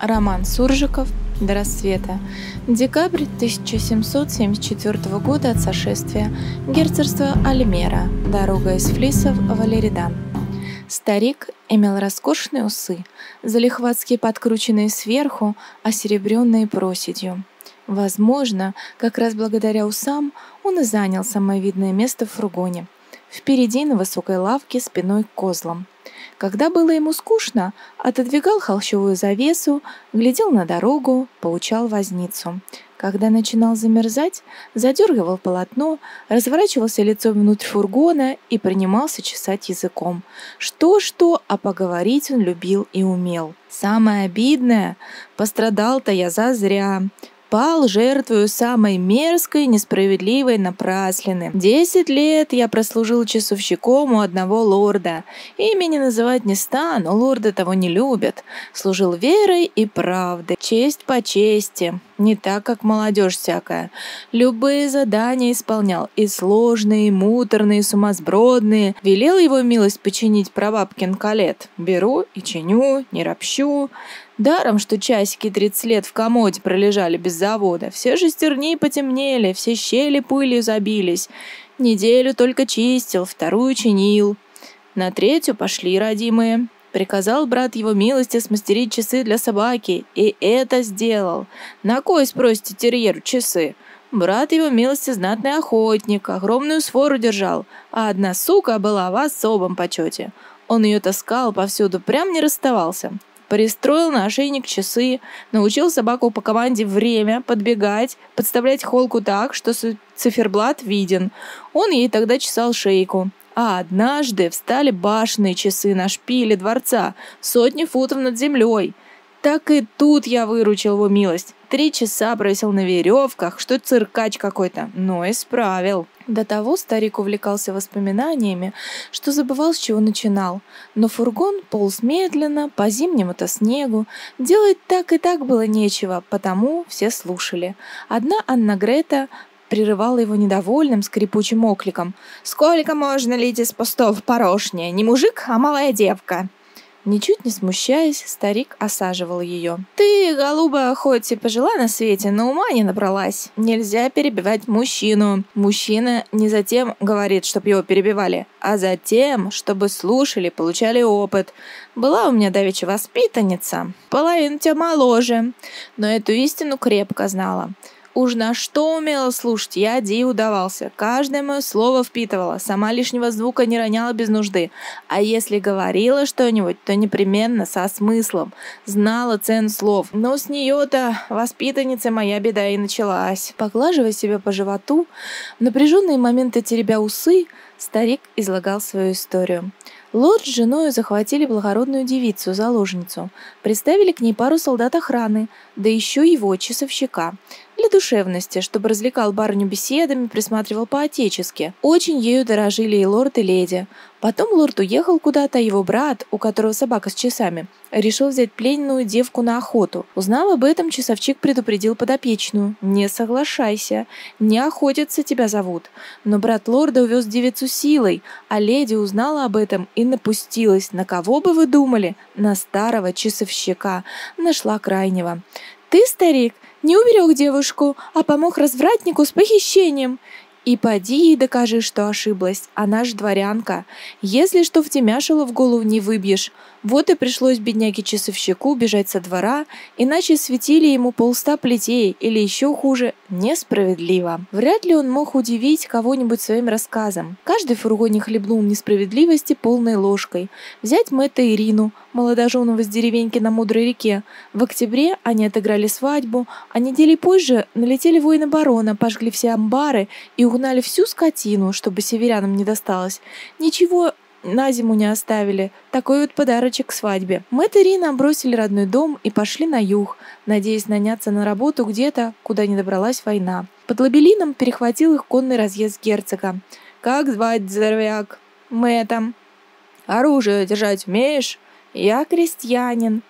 Роман Суржиков «До рассвета». Декабрь 1774 года от сошествия. Герцогство Альмера. Дорога из Флисов в Алеридан. Старик имел роскошные усы, залихватски подкрученные сверху, осеребренные проседью. Возможно, как раз благодаря усам он и занял самое видное место в фургоне. Впереди на высокой лавке спиной к козлам. Когда было ему скучно, отодвигал холщовую завесу, глядел на дорогу, поучал возницу. Когда начинал замерзать, задергивал полотно, разворачивался лицом внутрь фургона и принимался чесать языком. Что-что, а поговорить он любил и умел. «Самое обидное, пострадал-то я зазря. Пал жертвою самой мерзкой, несправедливой напраслины. 10 лет я прослужил часовщиком у одного лорда. Имени называть не стану, лорда того не любят. Служил верой и правдой. Честь по чести. Не так, как молодежь всякая. Любые задания исполнял. И сложные, и муторные, и сумасбродные. Велел его милость починить прабабкин колет. Беру и чиню, не ропщу. Даром, что часики 30 лет в комоде пролежали без завода. Все шестерни потемнели, все щели пылью забились. Неделю только чистил, вторую чинил. На третью пошли, родимые. Приказал брат его милости смастерить часы для собаки, и это сделал. На кой, спросите, терьеру часы? Брат его милости знатный охотник, огромную свору держал, а одна сука была в особом почете. Он ее таскал повсюду, прям не расставался. Пристроил на ошейник часы, научил собаку по команде время, подбегать, подставлять холку так, что циферблат виден. Он ей тогда чесал шейку. А однажды встали башенные часы на шпиле дворца, сотни футов над землей. Так и тут я выручил его милость. 3 часа провисел на веревках, что циркач какой-то, но исправил». До того старик увлекался воспоминаниями, что забывал, с чего начинал. Но фургон полз медленно, по зимнему-то снегу. Делать так и так было нечего, потому все слушали. Одна Анна Грета прерывала его недовольным скрипучим окликом. «Сколько можно лить из пустого в порошнее? Не мужик, а малая девка!» Ничуть не смущаясь, старик осаживал ее. «Ты, голуба, хоть и пожила на свете, но ума не набралась. Нельзя перебивать мужчину. Мужчина не затем говорит, чтобы его перебивали, а затем, чтобы слушали, получали опыт. Была у меня давеча воспитанница, половину тебя моложе, но эту истину крепко знала. Уж на что умела слушать, я диву давался. Каждое мое слово впитывала, сама лишнего звука не роняла без нужды. А если говорила что-нибудь, то непременно со смыслом. Знала цену слов. Но с нее-то, воспитанница, моя беда и началась». Поглаживая себя по животу, в напряженные моменты теребя усы, старик излагал свою историю. Лорд с женою захватили благородную девицу, заложницу, приставили к ней пару солдат охраны, да еще его часовщика. Для душевности, чтобы развлекал барыню беседами, присматривал по-отечески. Очень ею дорожили и лорд, и леди. Потом лорд уехал куда-то, а его брат, у которого собака с часами, решил взять пленную девку на охоту. Узнав об этом, часовщик предупредил подопечную: «Не соглашайся, не охотиться тебя зовут». Но брат лорда увез девицу силой, а леди узнала об этом и напустилась. На кого бы вы думали? На старого часовщика. Нашла крайнего. «Ты, старик, не уберег девушку, а помог развратнику с похищением. И поди и докажи, что ошиблась, она ж дворянка. Если что втемяшила, в голову не выбьешь». Вот и пришлось бедняге-часовщику бежать со двора, иначе светили ему 100 плетей, или еще хуже, несправедливо. Вряд ли он мог удивить кого-нибудь своим рассказом. Каждый в фургоне хлебнул несправедливости полной ложкой. Взять Мэтта и Ирину, молодоженного с деревеньки на Мудрой реке. В октябре они отыграли свадьбу, а недели позже налетели воины барона, пожгли все амбары и угнали всю скотину, чтобы северянам не досталось. Ничего на зиму не оставили. Такой вот подарочек к свадьбе. Мэтт и Ирина бросили родной дом и пошли на юг, надеясь наняться на работу где-то, куда не добралась война. Под Лабелином перехватил их конный разъезд герцога. «Как звать, здоровяк?» «Мэттом». «Оружие держать умеешь?» «Я крестьянин».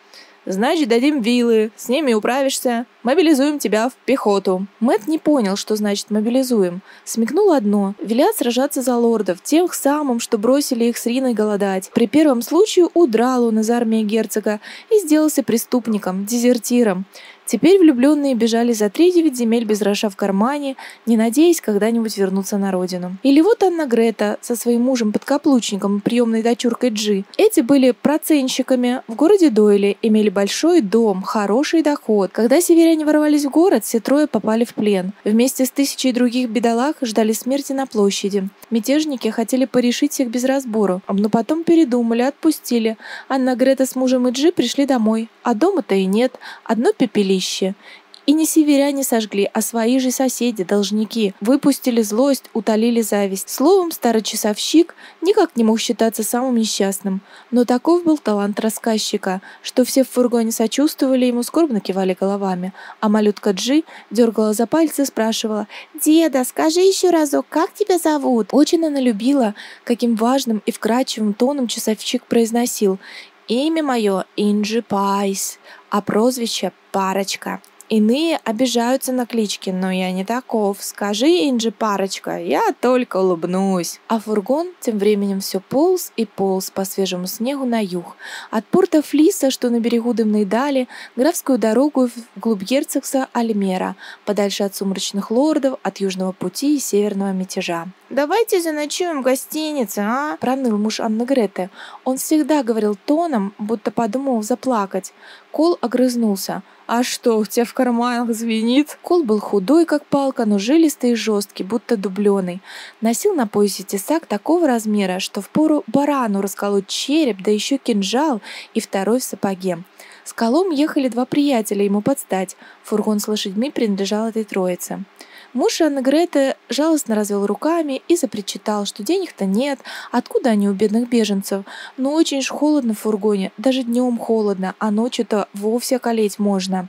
Значит, дадим вилы, с ними управишься. Мобилизуем тебя в пехоту». Мэтт не понял, что значит «мобилизуем». Смекнул одно: велят сражаться за лордов, тех самым, что бросили их с Риной голодать. При первом случае удрал он из армии герцога и сделался преступником, дезертиром. Теперь влюбленные бежали за 39 земель без гроша в кармане, не надеясь когда-нибудь вернуться на родину. Или вот Анна Грета со своим мужем-подкаплучником, приемной дочуркой Джи. Эти были проценщиками в городе Дойле, имели большой дом, хороший доход. Когда северяне ворвались в город, все трое попали в плен. Вместе с тысячей других бедолаг ждали смерти на площади. Мятежники хотели порешить всех без разбору, но потом передумали, отпустили. Анна Грета с мужем и Джи пришли домой, а дома-то и нет, одно пепелище. И не северяне сожгли, а свои же соседи, должники. Выпустили злость, утолили зависть. Словом, старый часовщик никак не мог считаться самым несчастным. Но таков был талант рассказчика, что все в фургоне сочувствовали ему, скорбно кивали головами. А малютка Джи дергала за пальцы и спрашивала: «Деда, скажи еще разок, как тебя зовут?» Очень она любила, каким важным и вкрадчивым тоном часовщик произносил: «Имя мое Инджи Пайс, а прозвище Парочка. Иные обижаются на клички, но я не таков. Скажи, Инджи Парочка, я только улыбнусь». А фургон тем временем все полз и полз по свежему снегу на юг. От порта Флиса, что на берегу дымной дали, графскую дорогу вглубь герцогства Альмера, подальше от сумрачных лордов, от южного пути и северного мятежа. «Давайте заночуем в гостинице, а?» – проныл муж Анны Греты. Он всегда говорил тоном, будто подумал заплакать. Кол огрызнулся: «А что, у тебя в карманах звенит?» Кол был худой, как палка, но жилистый и жесткий, будто дубленый. Носил на поясе тесак такого размера, что впору барану расколоть череп, да еще кинжал и второй в сапоге. С Колом ехали два приятеля ему подстать. Фургон с лошадьми принадлежал этой троице. Муж Анны Греты жалостно развел руками и запричитал, что денег-то нет, откуда они у бедных беженцев. Но очень ж холодно в фургоне, даже днем холодно, а ночью-то вовсе околеть можно.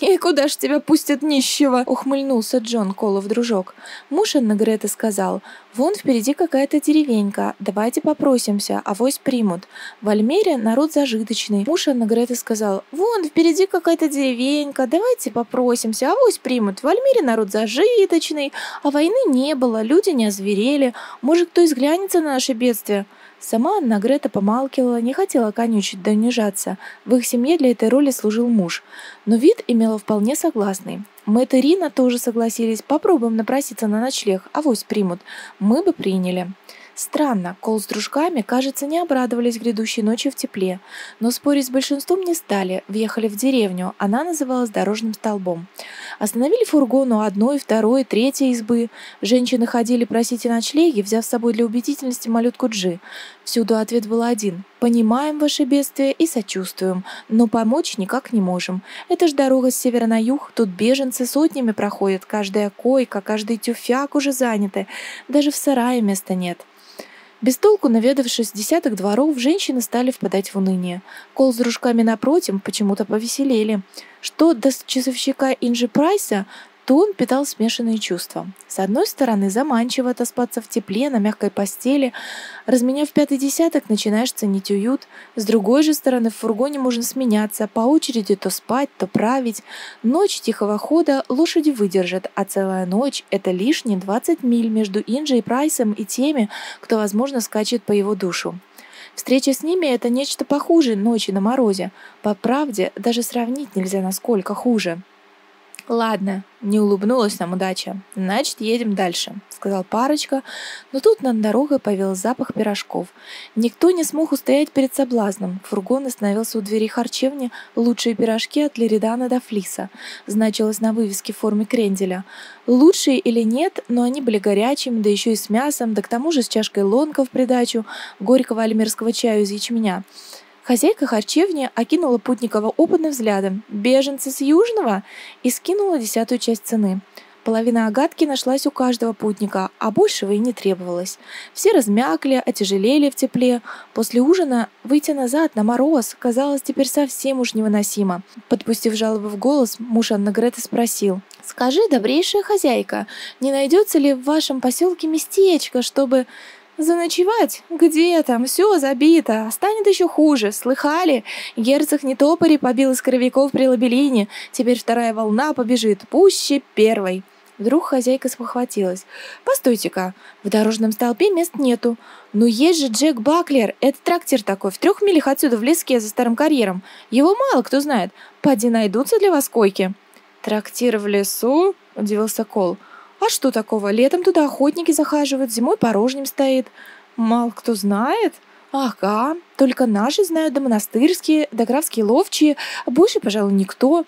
«И куда ж тебя пустят, нищего?» — ухмыльнулся Джон, Колов дружок. Муж Анны Греты сказал: «Вон впереди какая-то деревенька, давайте попросимся, авось примут. В Альмере народ зажиточный». Муж Анны Греты сказал: «Вон впереди какая-то деревенька, давайте попросимся, авось примут. В Альмере народ зажиточный, а войны не было, люди не озверели, может, кто изглянется на наше бедствие». Сама Анна Грета помалкивала, не хотела конючить да унижаться. В их семье для этой роли служил муж. Но вид имела вполне согласный. Мэтт и Рина тоже согласились: «Попробуем напроситься на ночлег, авось примут. Мы бы приняли». Странно, Кол с дружками, кажется, не обрадовались грядущей ночи в тепле, но спорить с большинством не стали, въехали в деревню, она называлась Дорожным столбом. Остановили фургон у одной, второй, третьей избы. Женщины ходили просить и ночлеги, взяв с собой для убедительности малютку Джи. Всюду ответ был один: «Понимаем ваше бедствие и сочувствуем, но помочь никак не можем. Это ж дорога с севера на юг, тут беженцы сотнями проходят, каждая койка, каждый тюфяк уже заняты, даже в сарае места нет». Без толку наведавшись десяток дворов, женщины стали впадать в уныние. Кол с дружками напротив почему-то повеселели. Что до часовщика Инджи Прайса, то он питал смешанные чувства. С одной стороны, заманчиво отоспаться в тепле, на мягкой постели. Разменяв пятый десяток, начинаешь ценить уют. С другой же стороны, в фургоне можно сменяться, по очереди то спать, то править. Ночь тихого хода лошади выдержат, а целая ночь – это лишние 20 миль между Инджи и Прайсом и теми, кто, возможно, скачет по его душу. Встреча с ними – это нечто похуже ночи на морозе. По правде, даже сравнить нельзя, насколько хуже. «Ладно, не улыбнулась нам удача, значит, едем дальше», — сказал Парочка, но тут над дорогой повел запах пирожков. Никто не смог устоять перед соблазном. Фургон остановился у двери харчевни «Лучшие пирожки от Леридана до Флиса», значилось на вывеске в форме кренделя. Лучшие или нет, но они были горячими, да еще и с мясом, да к тому же с чашкой лонка в придачу, горького альмерского чаю из ячменя. Хозяйка харчевни окинула путникова опытным взглядом: «Беженцы с южного?» — и скинула 10-ю часть цены. Половина огадки нашлась у каждого путника, а большего и не требовалось. Все размякли, отяжелели в тепле. После ужина выйти назад на мороз казалось теперь совсем уж невыносимо. Подпустив жалобу в голос, муж Анны Греты спросил: «Скажи, добрейшая хозяйка, не найдется ли в вашем поселке местечко, чтобы...» Заночевать? Где там? Все забито. Станет еще хуже. Слыхали? Герцог Нетопыри побил искровиков при Лабелине. Теперь вторая волна побежит. Пуще первой. Вдруг хозяйка спохватилась. «Постойте-ка, в дорожном столпе мест нету. Но есть же Джек Баклер, это трактир такой, в 3 милях отсюда в леске за старым карьером. Его мало кто знает. Поди найдутся для вас койки». «Трактир в лесу?» – удивился Кол. «А что такого? Летом туда охотники захаживают, зимой порожним стоит. Мало кто знает? Ага, только наши знают, да монастырские, да графские ловчие, а больше, пожалуй, никто».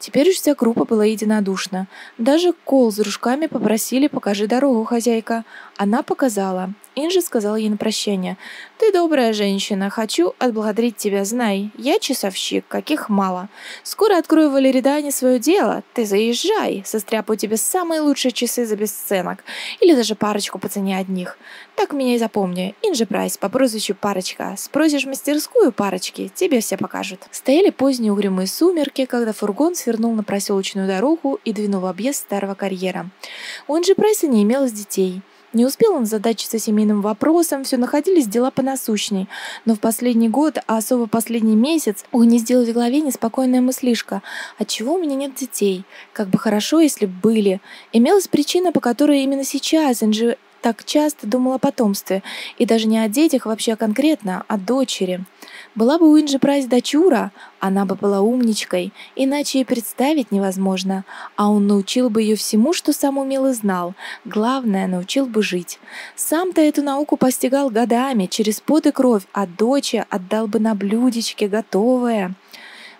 Теперь уж вся группа была единодушна. Даже Кол с дружками попросили: «Покажи дорогу, хозяйка». Она показала. Инжи сказала ей на прощание: «Ты добрая женщина, хочу отблагодарить тебя, знай. Я часовщик, каких мало. Скоро открою в Валеридане свое дело, ты заезжай, состряпаю тебе самые лучшие часы за бесценок, или даже парочку по цене одних. Так меня и запомни, Инжи Прайс по прозвищу Парочка. Спросишь мастерскую Парочки, тебе все покажут». Стояли поздние угрюмые сумерки, когда фургон свернул на проселочную дорогу и двинул в объезд старого карьера. У Инжи Прайса не имелось детей. Не успел он задачиться семейным вопросом, все находились дела понасущней. Но в последний год, а особо последний месяц, угнездилась в голове неспокойная мыслишка: отчего у меня нет детей? Как бы хорошо, если были. Имелась причина, по которой именно сейчас Инжи так часто думала о потомстве, и даже не о детях вообще, а конкретно о дочери. Была бы у Инжи Прайс дочура, она бы была умничкой, иначе и представить невозможно, а он научил бы ее всему, что сам умел и знал, главное, научил бы жить. Сам-то эту науку постигал годами, через пот и кровь, а доче отдал бы на блюдечке готовое.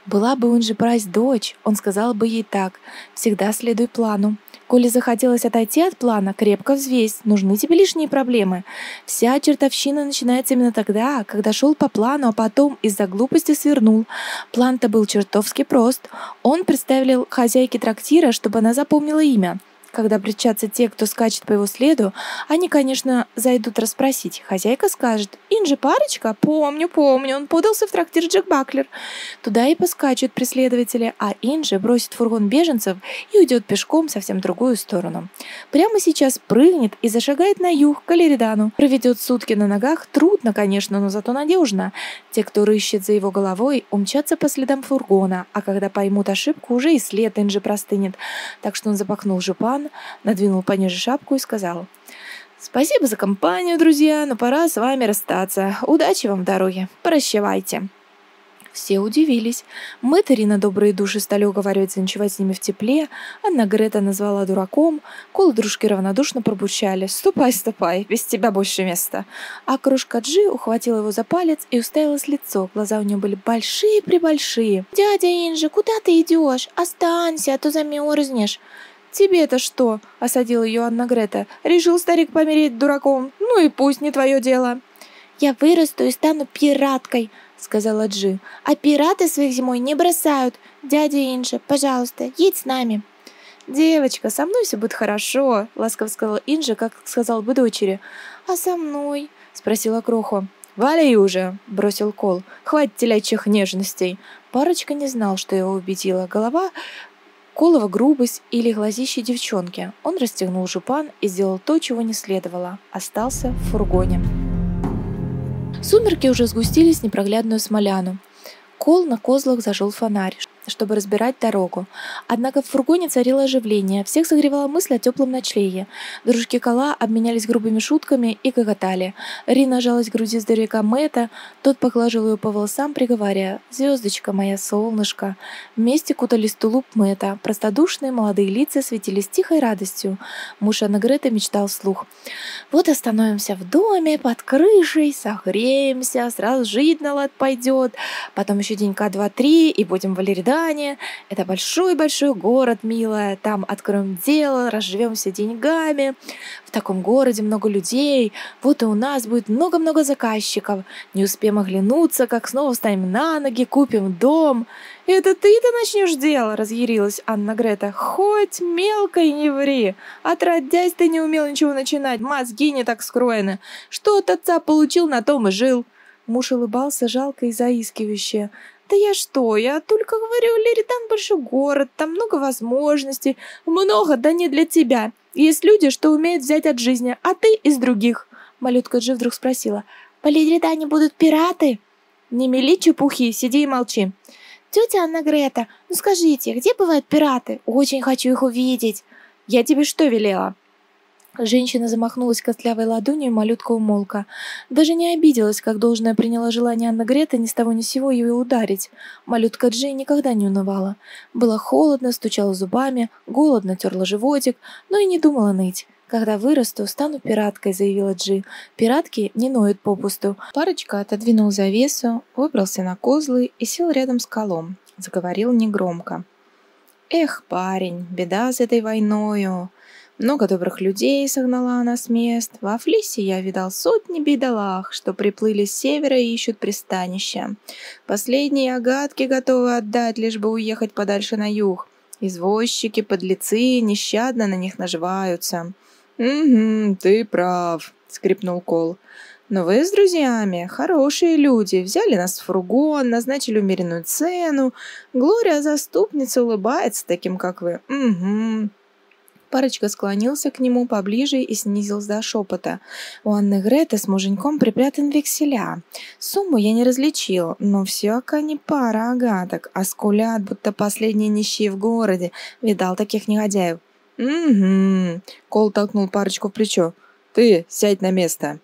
Была бы у Инжи Прайс дочь, он сказал бы ей так: «Всегда следуй плану. Коли захотелось отойти от плана, крепко взвесь, нужны тебе лишние проблемы. Вся чертовщина начинается именно тогда, когда шел по плану, а потом из-за глупости свернул. План-то был чертовски прост. Он представил хозяйке трактира, чтобы она запомнила имя. Когда причатся те, кто скачет по его следу, они, конечно, зайдут расспросить. Хозяйка скажет: Инжи Парочка? Помню, помню, он подался в трактир Джек Баклер». Туда и поскачут преследователи, а Инжи бросит фургон беженцев и уйдет пешком совсем в другую сторону. Прямо сейчас прыгнет и зашагает на юг, к Калеридану. Проведет сутки на ногах, трудно, конечно, но зато надежно. Те, кто рыщет за его головой, умчатся по следам фургона, а когда поймут ошибку, уже и след Инжи простынет. Так что он запахнул жупан, надвинул пониже шапку и сказал: «Спасибо за компанию, друзья, но пора с вами расстаться. Удачи вам в дороге. Прощавайте». Все удивились. Мэтри на добрые души стали уговаривать заночевать с ними в тепле. Анна Грета назвала дураком. Кол и дружки равнодушно пробурчали: «Ступай, ступай, без тебя больше места». А кружка Джи ухватила его за палец и уставилась в лицо. Глаза у нее были большие-пребольшие. «Дядя Инжи, куда ты идешь? Останься, а то замерзнешь». «Тебе-то что?» – осадила ее Анна Грета. «Решил старик помереть дураком. Ну и пусть, не твое дело». «Я вырасту и стану пираткой», – сказала Джи. «А пираты своих зимой не бросают. Дядя Инжи, пожалуйста, едь с нами». «Девочка, со мной все будет хорошо», – ласково сказал Инжи, как сказал бы дочери. «А со мной?» – спросила Кроху. «Валяй уже!» – бросил Кол. «Хватит телячьих нежностей». Парочка не знал, что его убедила голова Колова грубость или глазище девчонки. Он расстегнул жупан и сделал то, чего не следовало. Остался в фургоне. Сумерки уже сгустились в непроглядную смоляну. Кол на козлах зажёл фонарь, чтобы разбирать дорогу. Однако в фургоне царило оживление, всех согревала мысль о теплом ночлеге. Дружки Кола обменялись грубыми шутками и гоготали. Рина жалась к груди здоровяка Мэтта, тот поглажил ее по волосам, приговаривая: «Звездочка моя, солнышко». Вместе кутались тулуп Мэтта, простодушные молодые лица светились тихой радостью. Муж Анны Греты мечтал вслух: «Вот остановимся в доме, под крышей, согреемся, сразу жить на лад пойдет, потом еще денька 2-3 и будем в Валеридану. Это большой-большой город, милая, там откроем дело, разживемся деньгами. В таком городе много людей, вот и у нас будет много-много заказчиков. Не успеем оглянуться, как снова встанем на ноги, купим дом». «Это ты-то начнешь дело?» – разъярилась Анна Грета. «Хоть мелкой не ври. Отродясь, ты не умел ничего начинать, мозги не так скроены. Что от отца получил, на том и жил». Муж улыбался жалко и заискивающе. «Да я что, я только говорю, Леридан большой город, там много возможностей, много, да не для тебя. Есть люди, что умеют взять от жизни, а ты из других». Малютка Джи вдруг спросила: «По Лидридане будут пираты?» «Не мели чепухи, сиди и молчи». «Тетя Анна Грета, ну скажите, где бывают пираты? Очень хочу их увидеть». «Я тебе что велела?» Женщина замахнулась костлявой ладонью, и малютка умолкла. Даже не обиделась, как должное приняла желание Анны Греты ни с того ни с сего ее ударить. Малютка Джи никогда не унывала. Было холодно, стучала зубами, голодно терла животик, но и не думала ныть. «Когда вырасту, стану пираткой», — заявила Джи. «Пиратки не ноют попусту». Парочка отодвинул завесу, выбрался на козлы и сел рядом с колом. Заговорил негромко. «Эх, парень, беда с этой войною. Много добрых людей согнала она с мест. Во Флисе я видал сотни бедолаг, что приплыли с севера и ищут пристанища. Последние огадки готовы отдать, лишь бы уехать подальше на юг. Извозчики, подлецы, нещадно на них наживаются». «Угу, ты прав», — скрипнул Кол. «Но вы с друзьями хорошие люди, взяли нас в фургон, назначили умеренную цену. Глория заступница улыбается таким, как вы. Угу». Парочка склонился к нему поближе и снизился до шепота. «У Анны Греты с муженьком припрятан векселя. Сумму я не различил, но всяко не пара агаток, а скулят, будто последние нищие в городе. Видал таких негодяев». «Угу», — Кол толкнул парочку в плечо. «Ты сядь на место».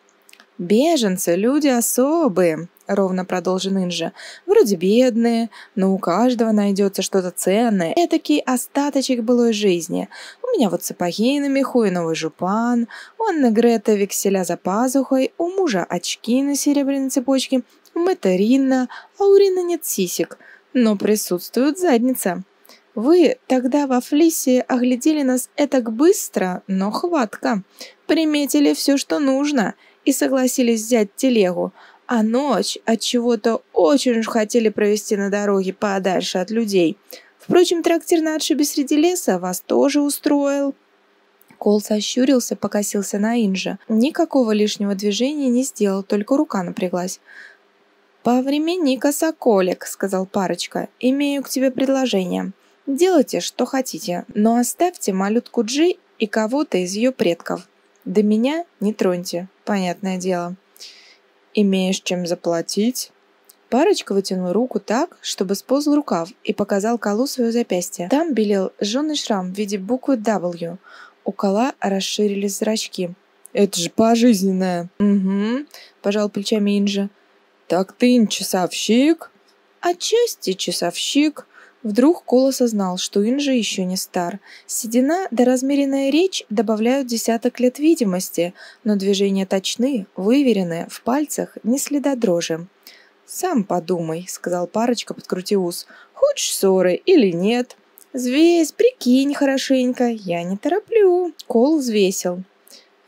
«Беженцы — люди особые», — ровно продолжил Инжа. «Вроде бедные, но у каждого найдется что-то ценное. Этакий остаточек былой жизни. У меня вот сапоги на меху и новый жупан, у Анны Греты векселя за пазухой, у мужа очки на серебряной цепочке, у Мэтта Ринна, а у Ринна нет сисек, но присутствует задница. Вы тогда во Флисе оглядели нас этак быстро, но хватко, приметили все, что нужно, и согласились взять телегу, а ночь от чего-то очень уж хотели провести на дороге подальше от людей. Впрочем, трактир на отшибе среди леса вас тоже устроил». Кол сощурился, покосился на Инжа. Никакого лишнего движения не сделал, только рука напряглась. «Повремени-ка, соколик», — сказал парочка, — «имею к тебе предложение. Делайте, что хотите, но оставьте малютку Джи и кого-то из ее предков. До меня не троньте, понятное дело». «Имеешь чем заплатить?» Парочка вытянул руку так, чтобы сполз рукав, и показал Колу свое запястье. Там белел жженый шрам в виде буквы W. У Кола расширились зрачки. «Это же пожизненное!» «Угу», — пожал плечами Инжа. «Так ты не часовщик?» «Отчасти часовщик». Вдруг Кол осознал, что Инжа еще не стар. Седина да размеренная речь добавляют десяток лет видимости, но движения точны, выверены, в пальцах не следа дрожи. «Сам подумай», — сказал парочка, подкрутив ус. «Хочешь ссоры или нет? Взвесь, прикинь хорошенько, я не тороплю». Кол взвесил.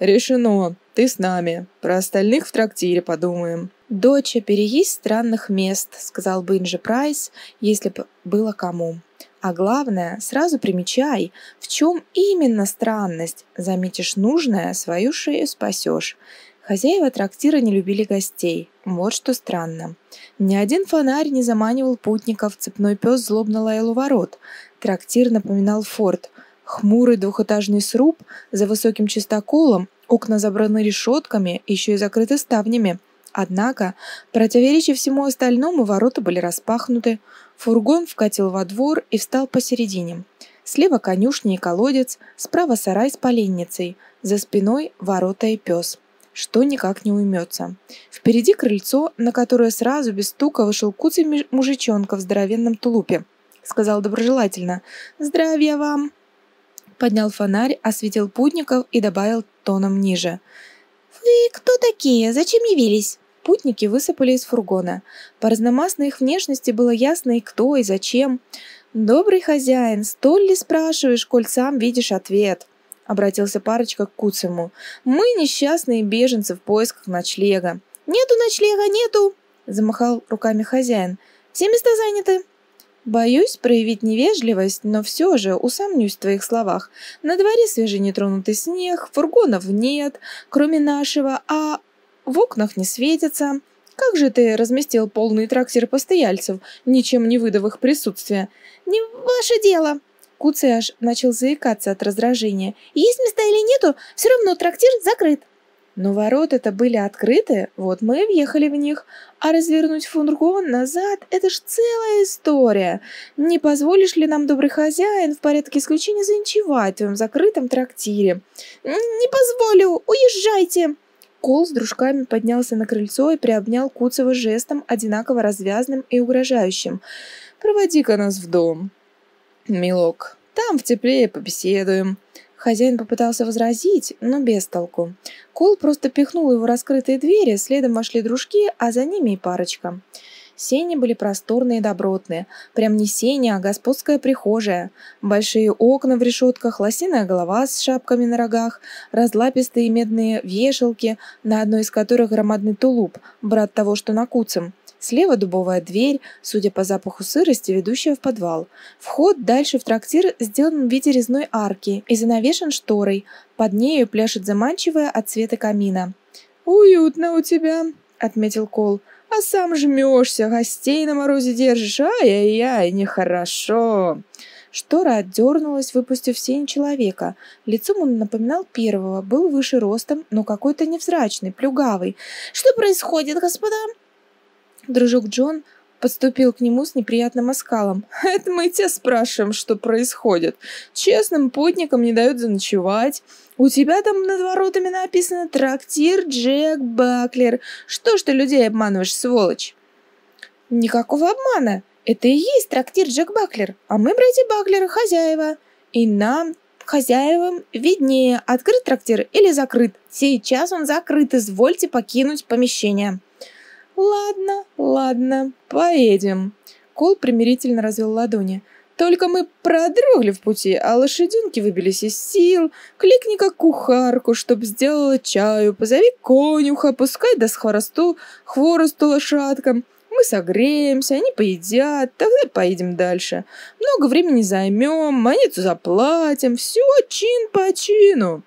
«Решено, ты с нами, про остальных в трактире подумаем». «Доча, переесть странных мест», — сказал бы Инжа Прайс, если бы было кому. «А главное, сразу примечай, в чем именно странность. Заметишь нужное, свою шею спасешь». Хозяева трактира не любили гостей. Вот что странно. Ни один фонарь не заманивал путников, цепной пес злобно лаял у ворот. Трактир напоминал форт. Хмурый двухэтажный сруб за высоким частоколом, окна забраны решетками, еще и закрыты ставнями. Однако, противоречив всему остальному, ворота были распахнуты, фургон вкатил во двор и встал посередине. Слева конюшня и колодец, справа сарай с поленницей, за спиной ворота и пес, что никак не уймется. Впереди крыльцо, на которое сразу без стука вышел куцый мужичонка в здоровенном тулупе. Сказал доброжелательно: «Здравия вам!» Поднял фонарь, осветил путников и добавил тоном ниже: «Вы кто такие? Зачем явились?» Путники высыпали из фургона. По разномастной их внешности было ясно и кто, и зачем. «Добрый хозяин, столь ли спрашиваешь, коль сам видишь ответ?» — обратился парочка к куцему. «Мы несчастные беженцы в поисках ночлега». «Нету ночлега, нету!» — замахал руками хозяин. «Все места заняты». «Боюсь проявить невежливость, но все же усомнюсь в твоих словах. На дворе свежий нетронутый снег, фургонов нет, кроме нашего, а в окнах не светится. Как же ты разместил полный трактир постояльцев, ничем не выдав их присутствие?» «Не ваше дело!» Куцый аж начал заикаться от раздражения. «Есть места или нету, все равно трактир закрыт». Но ворота-то были открыты, вот мы и въехали в них. А развернуть фургон назад – это ж целая история. Не позволишь ли нам, добрый хозяин, в порядке исключения заночевать в твоем закрытом трактире? Не позволю, уезжайте! Кол с дружками поднялся на крыльцо и приобнял Куцева жестом, одинаково развязным и угрожающим. «Проводи-ка нас в дом, милок, там в теплее побеседуем». Хозяин попытался возразить, но без толку. Кол просто пихнул его в раскрытые двери, следом вошли дружки, а за ними и парочка. Сени были просторные и добротные. Прям не сени, а господская прихожая. Большие окна в решетках, лосиная голова с шапками на рогах, разлапистые медные вешалки, на одной из которых громадный тулуп, брат того, что на Куцем. Слева дубовая дверь, судя по запаху сырости, ведущая в подвал. Вход дальше в трактир сделан в виде резной арки и занавешен шторой. Под нею пляшет заманчивая от света камина. «Уютно у тебя», — отметил Кол. «А сам жмешься, гостей на морозе держишь. Ай-яй-яй, нехорошо». Штора отдернулась, выпустив сень человека. Лицом он напоминал первого, был выше ростом, но какой-то невзрачный, плюгавый. «Что происходит, господа?» Дружок Джон подступил к нему с неприятным оскалом. «Это мы тебя спрашиваем, что происходит. Честным путникам не дают заночевать. У тебя там над воротами написано «Трактир Джек Баклер». Что ж ты людей обманываешь, сволочь?» «Никакого обмана. Это и есть трактир Джек Баклер. А мы, братья Баклеры, хозяева. И нам, хозяевам, виднее, открыт трактир или закрыт. Сейчас он закрыт, извольте покинуть помещение». «Ладно, ладно, поедем». Кол примирительно развел ладони. «Только мы продрогли в пути, а лошаденки выбились из сил. Кликни-ка кухарку, чтоб сделала чаю. Позови конюха, пускай даст хворосту лошадкам. Мы согреемся, они поедят, тогда поедем дальше. Много времени займем, монету заплатим, все чин по чину».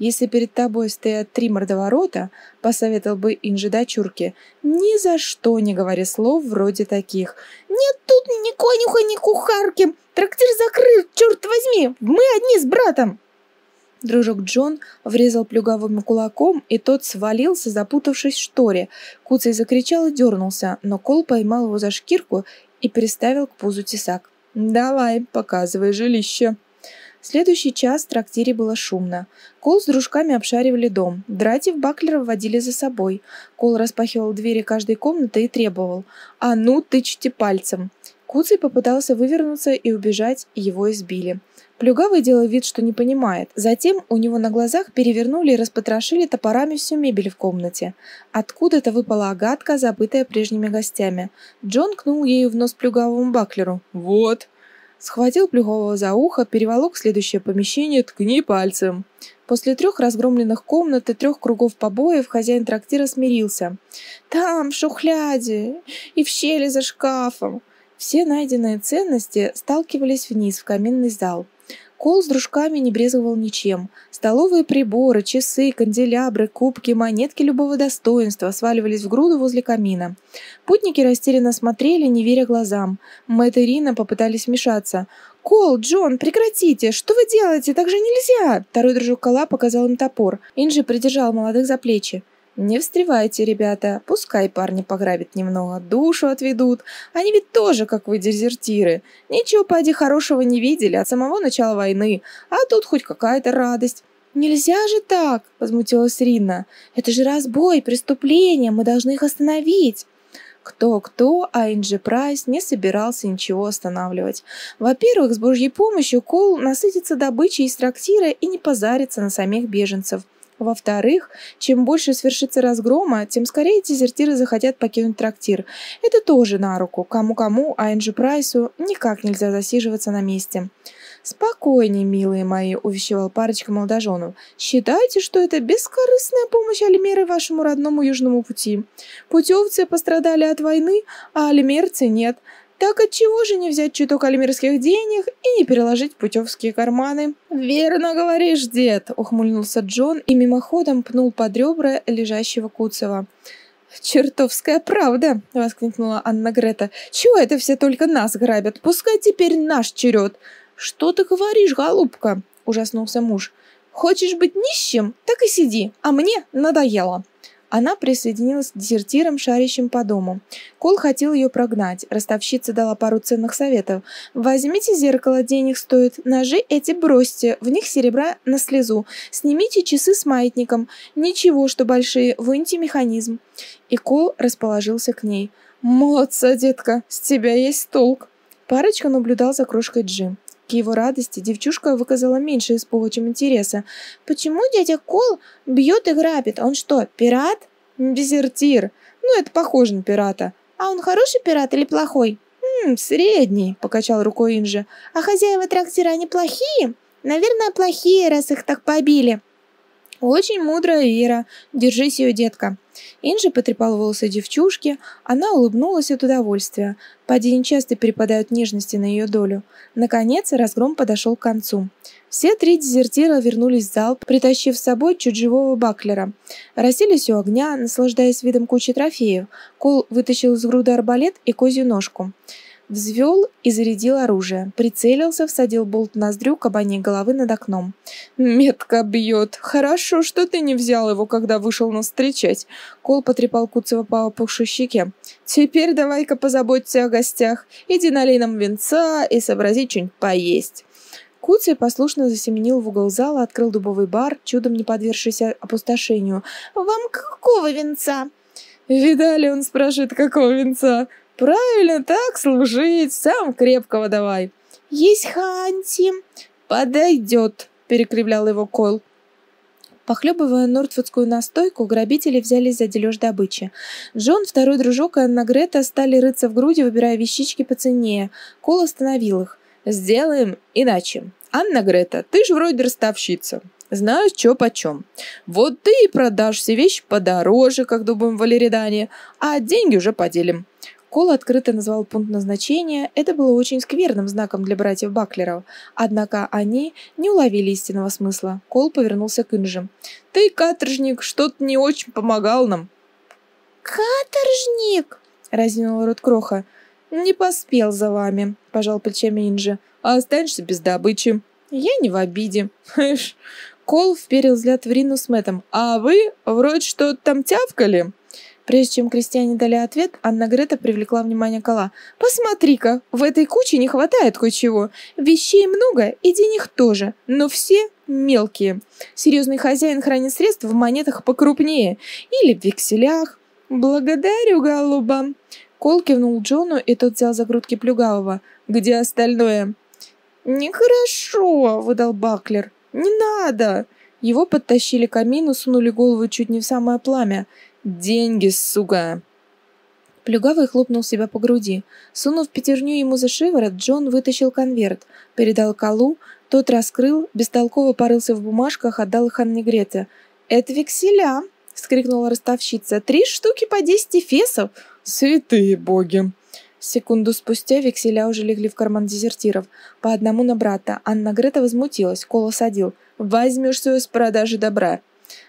«Если перед тобой стоят три мордоворота, — посоветовал бы Инжи дочурке, — ни за что не говори слов вроде таких. Нет тут ни конюха, ни кухарки! Трактир закрыт, черт возьми! Мы одни с братом!» Дружок Джон врезал плюгавым кулаком, и тот свалился, запутавшись в шторе. Куцей закричал и дернулся, но Кол поймал его за шкирку и приставил к пузу тесак. «Давай, показывай жилище!» В следующий час в трактире было шумно. Кол с дружками обшаривали дом. Братьев Баклеров водили за собой. Кол распахивал двери каждой комнаты и требовал: «А ну, тычьте пальцем!» Куцый попытался вывернуться и убежать, его избили. Плюгавый делал вид, что не понимает. Затем у него на глазах перевернули и распотрошили топорами всю мебель в комнате. Откуда-то выпала огадка, забытая прежними гостями. Джон кнул ею в нос плюгавому Баклеру. «Вот!» Схватил плюгавого за ухо, переволок в следующее помещение, ткни пальцем. После 3 разгромленных комнат и 3 кругов побоев хозяин трактира смирился. «Там, в шухляде и в щели за шкафом». Все найденные ценности сталкивались вниз в каминный зал. Кол с дружками не брезговал ничем. Столовые приборы, часы, канделябры, кубки, монетки любого достоинства сваливались в груду возле камина. Путники растерянно смотрели, не веря глазам. Мэтт и Рина попытались вмешаться. «Кол, Джон, прекратите! Что вы делаете? Так же нельзя!» Второй дружок Кола показал им топор. Инджи придержал молодых за плечи. «Не встревайте, ребята, пускай парни пограбят немного, душу отведут. Они ведь тоже, как вы, дезертиры. Ничего, поди, хорошего не видели от самого начала войны, а тут хоть какая-то радость». «Нельзя же так!» – возмутилась Рина. «Это же разбой, преступление, мы должны их остановить». Кто-кто, а Инджи Прайс не собирался ничего останавливать. Во-первых, с божьей помощью Кол насытится добычей из трактира и не позарится на самих беженцев. Во-вторых, чем больше свершится разгрома, тем скорее дезертиры захотят покинуть трактир. Это тоже на руку. Кому-кому, а Инджи Прайсу никак нельзя засиживаться на месте. «Спокойней, милые мои», — увещевал парочка молодоженов. «Считайте, что это бескорыстная помощь алимеры вашему родному южному пути. Путевцы пострадали от войны, а алимерцы нет. Так отчего же не взять чуток алимерских денег и не переложить путевские карманы?» «Верно говоришь, дед», — ухмыльнулся Джон и мимоходом пнул под ребра лежащего Куцева. «Чертовская правда!» — воскликнула Анна Грета. «Чего это все только нас грабят? Пускай теперь наш черед!» «Что ты говоришь, голубка?» — ужаснулся муж. Хочешь быть нищим, так и сиди, а мне надоело». Она присоединилась к дезертирам, шарящим по дому. Кол хотел ее прогнать. Ростовщица дала пару ценных советов. «Возьмите зеркало, денег стоит. Ножи эти бросьте, в них серебра на слезу. Снимите часы с маятником. Ничего, что большие, выньте механизм». И Кол расположился к ней. «Молодца, детка, с тебя есть толк». Парочка наблюдал за крошкой Джим. К его радости девчушка выказала меньше испуга, чем интереса. «Почему дядя Кол бьет и грабит? Он что, пират?» «Дезертир. Ну, это похоже на пирата». «А он хороший пират или плохой?» «Средний», — покачал рукой Инжи. «А хозяева трактира, они плохие?» «Наверное, плохие, раз их так побили». «Очень мудрая Вера. Держись ее, детка». Инжи потрепал волосы девчушки, она улыбнулась от удовольствия. Падения часто перепадают нежности на ее долю. Наконец, разгром подошел к концу. Все три дезертира вернулись в зал, притащив с собой чуть живого Баклера. Расселись у огня, наслаждаясь видом кучи трофеев. Кол вытащил из груды арбалет и козью ножку. Взвел и зарядил оружие. Прицелился, всадил болт в ноздрю кабаней головы над окном. «Метко бьет. Хорошо, что ты не взял его, когда вышел нас встречать». Кол потрепал Куцева по опухшей щеке. «Теперь давай-ка позаботься о гостях. Иди налей нам венца и сообрази что-нибудь поесть». Куцый послушно засеменил в угол зала, открыл дубовый бар, чудом не подвергшийся опустошению. «Вам какого венца?» «Видали, он спрашивает, какого венца?» «Правильно, так служить, сам крепкого давай». «Есть ханти». «Подойдет», — перекривлял его Кол. Похлебывая нортфудскую настойку, грабители взялись за дележ добычи. Джон, второй дружок и Анна Грета стали рыться в груди, выбирая вещички поценнее. Кол остановил их. «Сделаем иначе. Анна Грета, ты же вроде ростовщица. Знаешь, чё почем. Вот ты и продашь все вещи подороже, как дубом в Валеридане, а деньги уже поделим». Кол открыто назвал пункт назначения, это было очень скверным знаком для братьев Баклеров. Однако они не уловили истинного смысла. Кол повернулся к Инже. «Ты, каторжник, что-то не очень помогал нам». «Каторжник!» — разинул рот Кроха. «Не поспел за вами», — пожал плечами Инже. «А останешься без добычи». «Я не в обиде». Кол вперил взгляд в Рину с Мэттом. «А вы вроде что-то там тявкали». Прежде чем крестьяне дали ответ, Анна Грета привлекла внимание Кола. «Посмотри-ка, в этой куче не хватает кое-чего. Вещей много и денег тоже, но все мелкие. Серьезный хозяин хранит средства в монетах покрупнее или в векселях». «Благодарю, голуба». Кол кивнул Джону, и тот взял за грудки Плюгавого. «Где остальное?» «Нехорошо», — выдал Баклер. «Не надо». Его подтащили к камину, сунули голову чуть не в самое пламя. «Деньги, сука!» Плюгавый хлопнул себя по груди. Сунув пятерню ему за шиворот, Джон вытащил конверт, передал Колу, тот раскрыл, бестолково порылся в бумажках, отдал их Анне Грете. «Это векселя!» — вскрикнула ростовщица. 3 штуки по 10 эфесов! Святые боги!» Секунду спустя векселя уже легли в карман дезертиров. По одному на брата. Анна Грета возмутилась, Кол осадил. «Возьмешь все с продажи добра».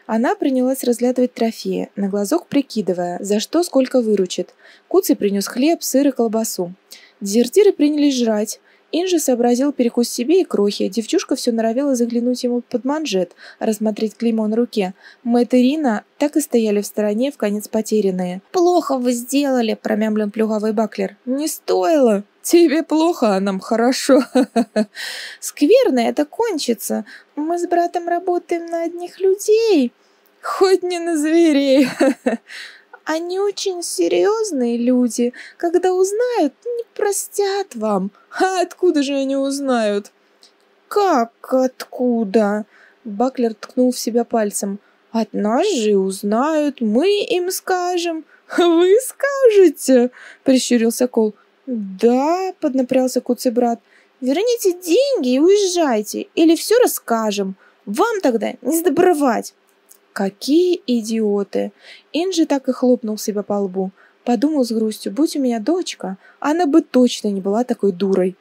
Она принялась разглядывать трофеи, на глазок прикидывая, за что сколько выручит. Куцый принес хлеб, сыр и колбасу. Дезертиры принялись жрать. Инжи сообразил перекус себе и Крохе. Девчушка все норовила заглянуть ему под манжет, рассмотреть клеймо на руке. Мэтт и Рина так и стояли в стороне, вконец потерянные. «Плохо вы сделали», — промямлил Плюгавый Баклер. «Не стоило». «Тебе плохо, а нам хорошо. Скверно это кончится. Мы с братом работаем на одних людей. Хоть не на зверей. Они очень серьезные люди. Когда узнают, не простят вам». «А откуда же они узнают?» «Как откуда?» Баклер ткнул в себя пальцем. «От нас же узнают. Мы им скажем». «Вы скажете?» прищурился Кол. «Да», — поднапрялся Куцый брат, — «верните деньги и уезжайте, или все расскажем. Вам тогда не сдобровать». «Какие идиоты!» Инжи так и хлопнул себя по лбу. Подумал с грустью, будь у меня дочка, она бы точно не была такой дурой.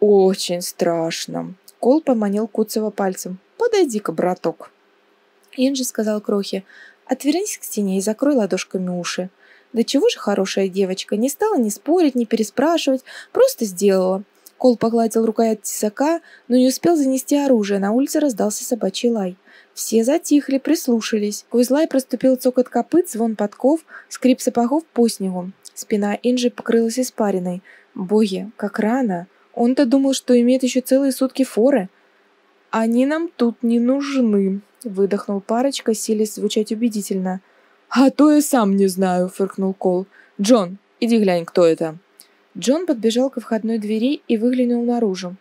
«Очень страшно!» Кол поманил Куцева пальцем. «Подойди-ка, браток!» Инжи сказал Крохе, «отвернись к стене и закрой ладошками уши». Да чего же хорошая девочка, не стала ни спорить, ни переспрашивать, просто сделала. Кол погладил рукоять тесака, но не успел занести оружие, на улице раздался собачий лай. Все затихли, прислушались. Сквозь лай проступил цокот копыт, звон подков, скрип сапогов по снегу. Спина Инджи покрылась испариной. Боги, как рано! Он-то думал, что имеет еще целые сутки форы. «Они нам тут не нужны», — выдохнул парочка, силясь звучать убедительно. «А то я сам не знаю», — фыркнул Кол. «Джон, иди глянь, кто это». Джон подбежал ко входной двери и выглянул наружу.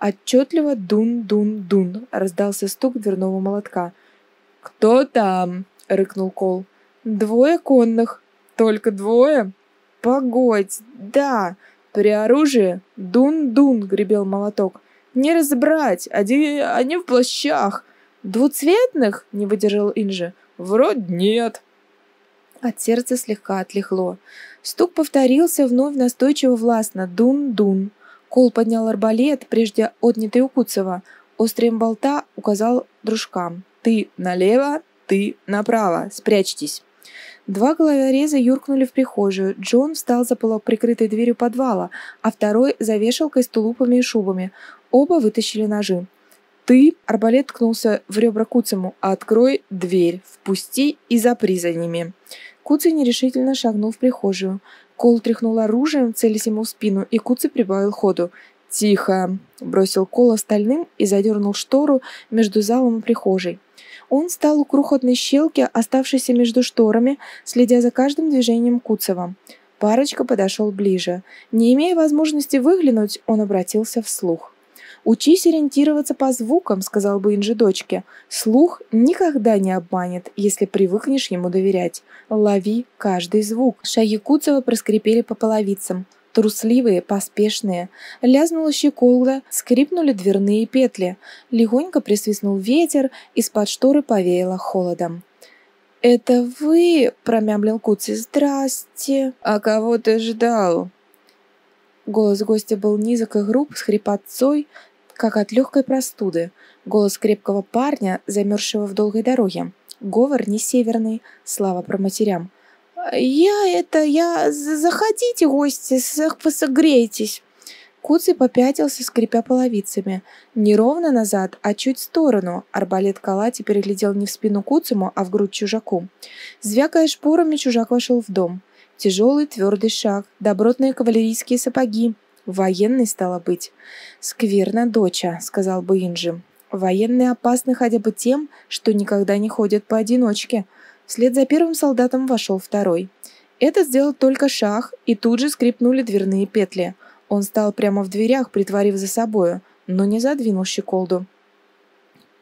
Отчетливо дун-дун-дун раздался стук дверного молотка. «Кто там?» — рыкнул Кол. «Двое конных». «Только двое?» «Погодь, да. При оружии дун-дун», — гребел молоток. «Не разобрать, они в плащах». «Двуцветных?» — не выдержал Инджи. «Вроде нет». От сердца слегка отлегло. Стук повторился вновь настойчиво властно. Дун-дун. Кол поднял арбалет, прежде отнятый у Куцева. Острием болта указал дружкам. «Ты налево, ты направо. Спрячьтесь». Два головореза юркнули в прихожую. Джон встал за полуприкрытой дверью подвала, а второй за вешалкой с тулупами и шубами. Оба вытащили ножи. «Ты!» — арбалет ткнулся в ребра Куцему. «Открой дверь, впусти и запри за ними». Куцый нерешительно шагнул в прихожую. Кол тряхнул оружием, целясь ему в спину, и Куцый прибавил ходу. «Тихо!» — бросил Кол остальным и задернул штору между залом и прихожей. Он стал у крохотной щелки, оставшейся между шторами, следя за каждым движением Куцева. Парочка подошел ближе. Не имея возможности выглянуть, он обратился вслух. «Учись ориентироваться по звукам», — сказал бы Инджи дочке. «Слух никогда не обманет, если привыкнешь ему доверять. Лови каждый звук». Шаги Куцева проскрипели по половицам. Трусливые, поспешные. Лязнула щеколда, скрипнули дверные петли. Легонько присвистнул ветер, из-под шторы повеяло холодом. «Это вы?» — промямлил Куцев. «Здрасте». «А кого ты ждал?» Голос гостя был низок и груб, с хрипотцой, как от легкой простуды. Голос крепкого парня, замерзшего в долгой дороге. Говор не северный, слава про матерям. «Я... Заходите, гости, согрейтесь!» Куцый попятился, скрипя половицами. Не ровно назад, а чуть в сторону. Арбалет кола теперь глядел не в спину Куцему, а в грудь чужаку. Звякая шпорами, чужак вошел в дом. Тяжелый твердый шаг, добротные кавалерийские сапоги. Военный, стало быть. «Скверно, доча», — сказал бы Инджи. «Военные опасны хотя бы тем, что никогда не ходят поодиночке». Вслед за первым солдатом вошел второй. Это сделал только шаг, и тут же скрипнули дверные петли. Он стал прямо в дверях, притворив за собою, но не задвинул щеколду.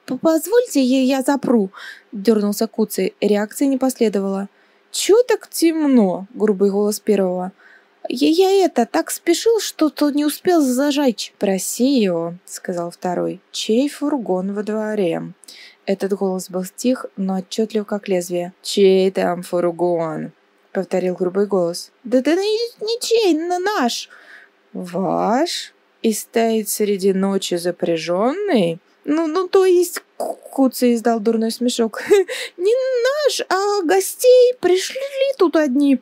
«Позвольте, я запру», — дернулся Куцый. Реакции не последовало. «Чего так темно?» — грубый голос первого. Я так спешил, что не успел зажечь». «Проси его», — сказал второй. «Чей фургон во дворе?» Этот голос был тих, но отчетлив, как лезвие. «Чей там фургон?» — повторил грубый голос. «Да ты не чей, наш». «Ваш? И стоит среди ночи запряженный?» Ну, то есть, Куцый издал дурной смешок. «Не наш, а гостей пришли тут одни».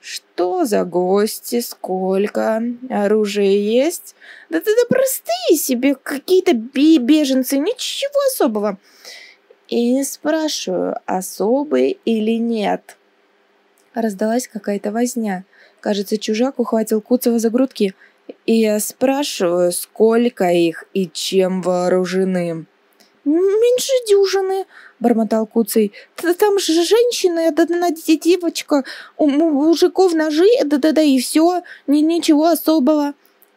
«Что за гости? Сколько? Оружие есть?» Да простые себе какие-то беженцы, ничего особого». «И не спрашиваю, особые или нет». Раздалась какая-то возня. Кажется, чужак ухватил Куцева за грудки. «И я спрашиваю, сколько их и чем вооружены?» «Меньше дюжины», — бормотал Куцый. «Там же женщины, да девочка, у мужиков ножи, да и все, ничего особого».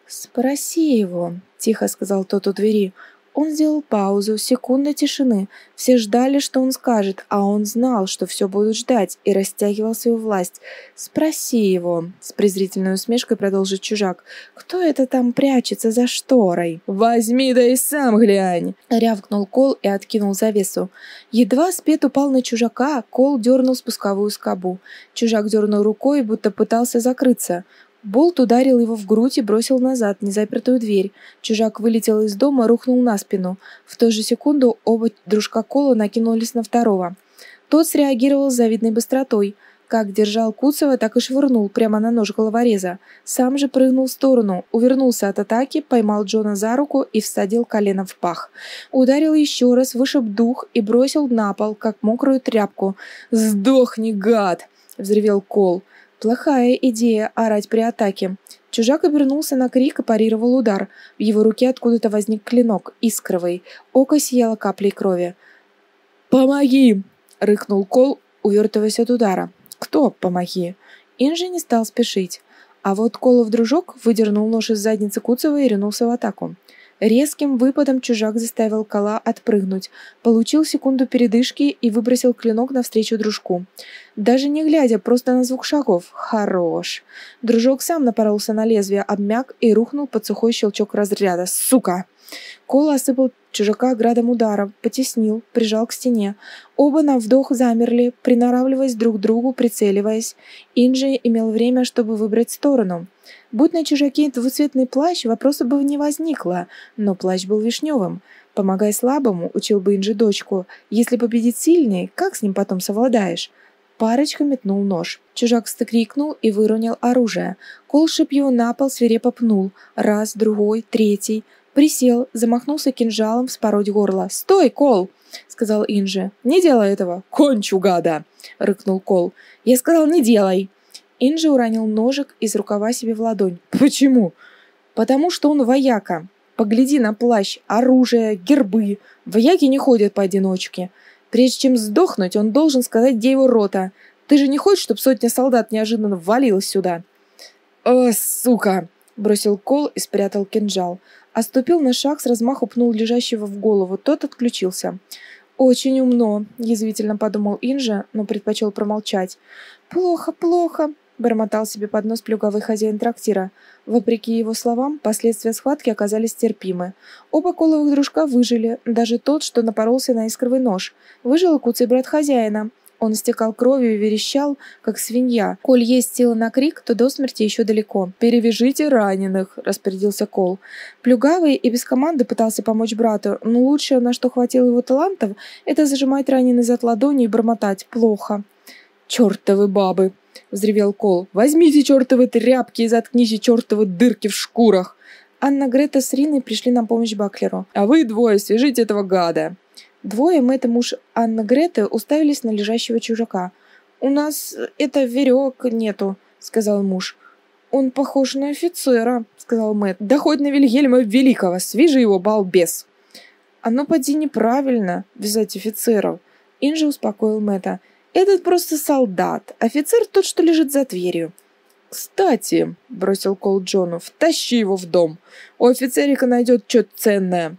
«Спроси его», — тихо сказал тот у двери. Он сделал паузу, секунда тишины. Все ждали, что он скажет, а он знал, что все будут ждать, и растягивал свою власть. «Спроси его», — с презрительной усмешкой продолжил чужак. «Кто это там прячется за шторой?» «Возьми да и сам глянь!» — рявкнул Кол и откинул завесу. Едва спет упал на чужака, Кол дернул спусковую скобу. Чужак дернул рукой, будто пытался закрыться. Болт ударил его в грудь и бросил назад незапертую дверь. Чужак вылетел из дома, рухнул на спину. В ту же секунду оба дружка Кола накинулись на второго. Тот среагировал с завидной быстротой. Как держал Куцева, так и швырнул прямо на нож головореза. Сам же прыгнул в сторону, увернулся от атаки, поймал Джона за руку и всадил колено в пах. Ударил еще раз, вышиб дух и бросил на пол, как мокрую тряпку. «Сдохни, гад!» – взревел Кол. Плохая идея орать при атаке. Чужак обернулся на крик и парировал удар. В его руке откуда-то возник клинок, искровый. Око сияло каплей крови. «Помоги!» – рыкнул Кол, увертываясь от удара. «Кто? Помоги!» Инжи не стал спешить. А вот Колов дружок выдернул нож из задницы Куцева и ринулся в атаку. Резким выпадом чужак заставил Кола отпрыгнуть, получил секунду передышки и выбросил клинок навстречу дружку. Даже не глядя, просто на звук шагов. Хорош. Дружок сам напоролся на лезвие, обмяк и рухнул под сухой щелчок разряда. Сука! Кола осыпал чужака градом ударов, потеснил, прижал к стене. Оба на вдох замерли, приноравливаясь друг к другу, прицеливаясь. Инджи имел время, чтобы выбрать сторону. Будь на чужаке двуцветный плащ, вопроса бы не возникло, но плащ был вишневым. «Помогай слабому», — учил бы Инджи дочку. «Если победить сильный, как с ним потом совладаешь?» Парочка метнул нож. Чужак вскрикнул и выронил оружие. Кол шип его на пол, свирепо пнул. Раз, другой, третий... Присел, замахнулся кинжалом, вспороть горло. «Стой, Кол!» — сказал Инджи. «Не делай этого!» «Кончу, гада!» — рыкнул Кол. «Я сказал, не делай!» Инджи уронил ножик из рукава себе в ладонь. «Почему?» «Потому что он вояка. Погляди на плащ, оружие, гербы. Вояки не ходят поодиночке. Прежде чем сдохнуть, он должен сказать, где его рота. Ты же не хочешь, чтобы сотня солдат неожиданно ввалилась сюда?» «О, сука!» — бросил Кол и спрятал кинжал. Оступил на шаг, с размаху пнул лежащего в голову. Тот отключился. «Очень умно», — язвительно подумал Инжи, но предпочел промолчать. «Плохо, плохо», — бормотал себе под нос плюговый хозяин трактира. Вопреки его словам, последствия схватки оказались терпимы. Оба Коловых дружка выжили, даже тот, что напоролся на искровый нож. Выжил и Куцый брат хозяина. Он истекал кровью и верещал, как свинья. Коль есть сила на крик, то до смерти еще далеко. «Перевяжите раненых», — распорядился Кол. Плюгавый и без команды пытался помочь брату, но лучшее, на что хватило его талантов, это зажимать раненый зад ладони и бормотать. Плохо. «Чертовы бабы!» — взревел Кол. «Возьмите чертовы тряпки и заткните чертовы дырки в шкурах!» Анна, Грета с Риной пришли на помощь Баклеру. «А вы двое свяжите этого гада!» Двое, Мэтт и муж Анны Греты, уставились на лежащего чужака. «У нас это веревок нету», — сказал муж. «Он похож на офицера», — сказал Мэтт. «Да хоть на Вильгельма Великого, свяжи его, балбес!» «Оно поди неправильно, вязать офицеров», — Инжи успокоил Мэтта. «Этот просто солдат, офицер тот, что лежит за дверью». «Кстати», — бросил Кол Джону, — «втащи его в дом, у офицерика найдет что-то ценное».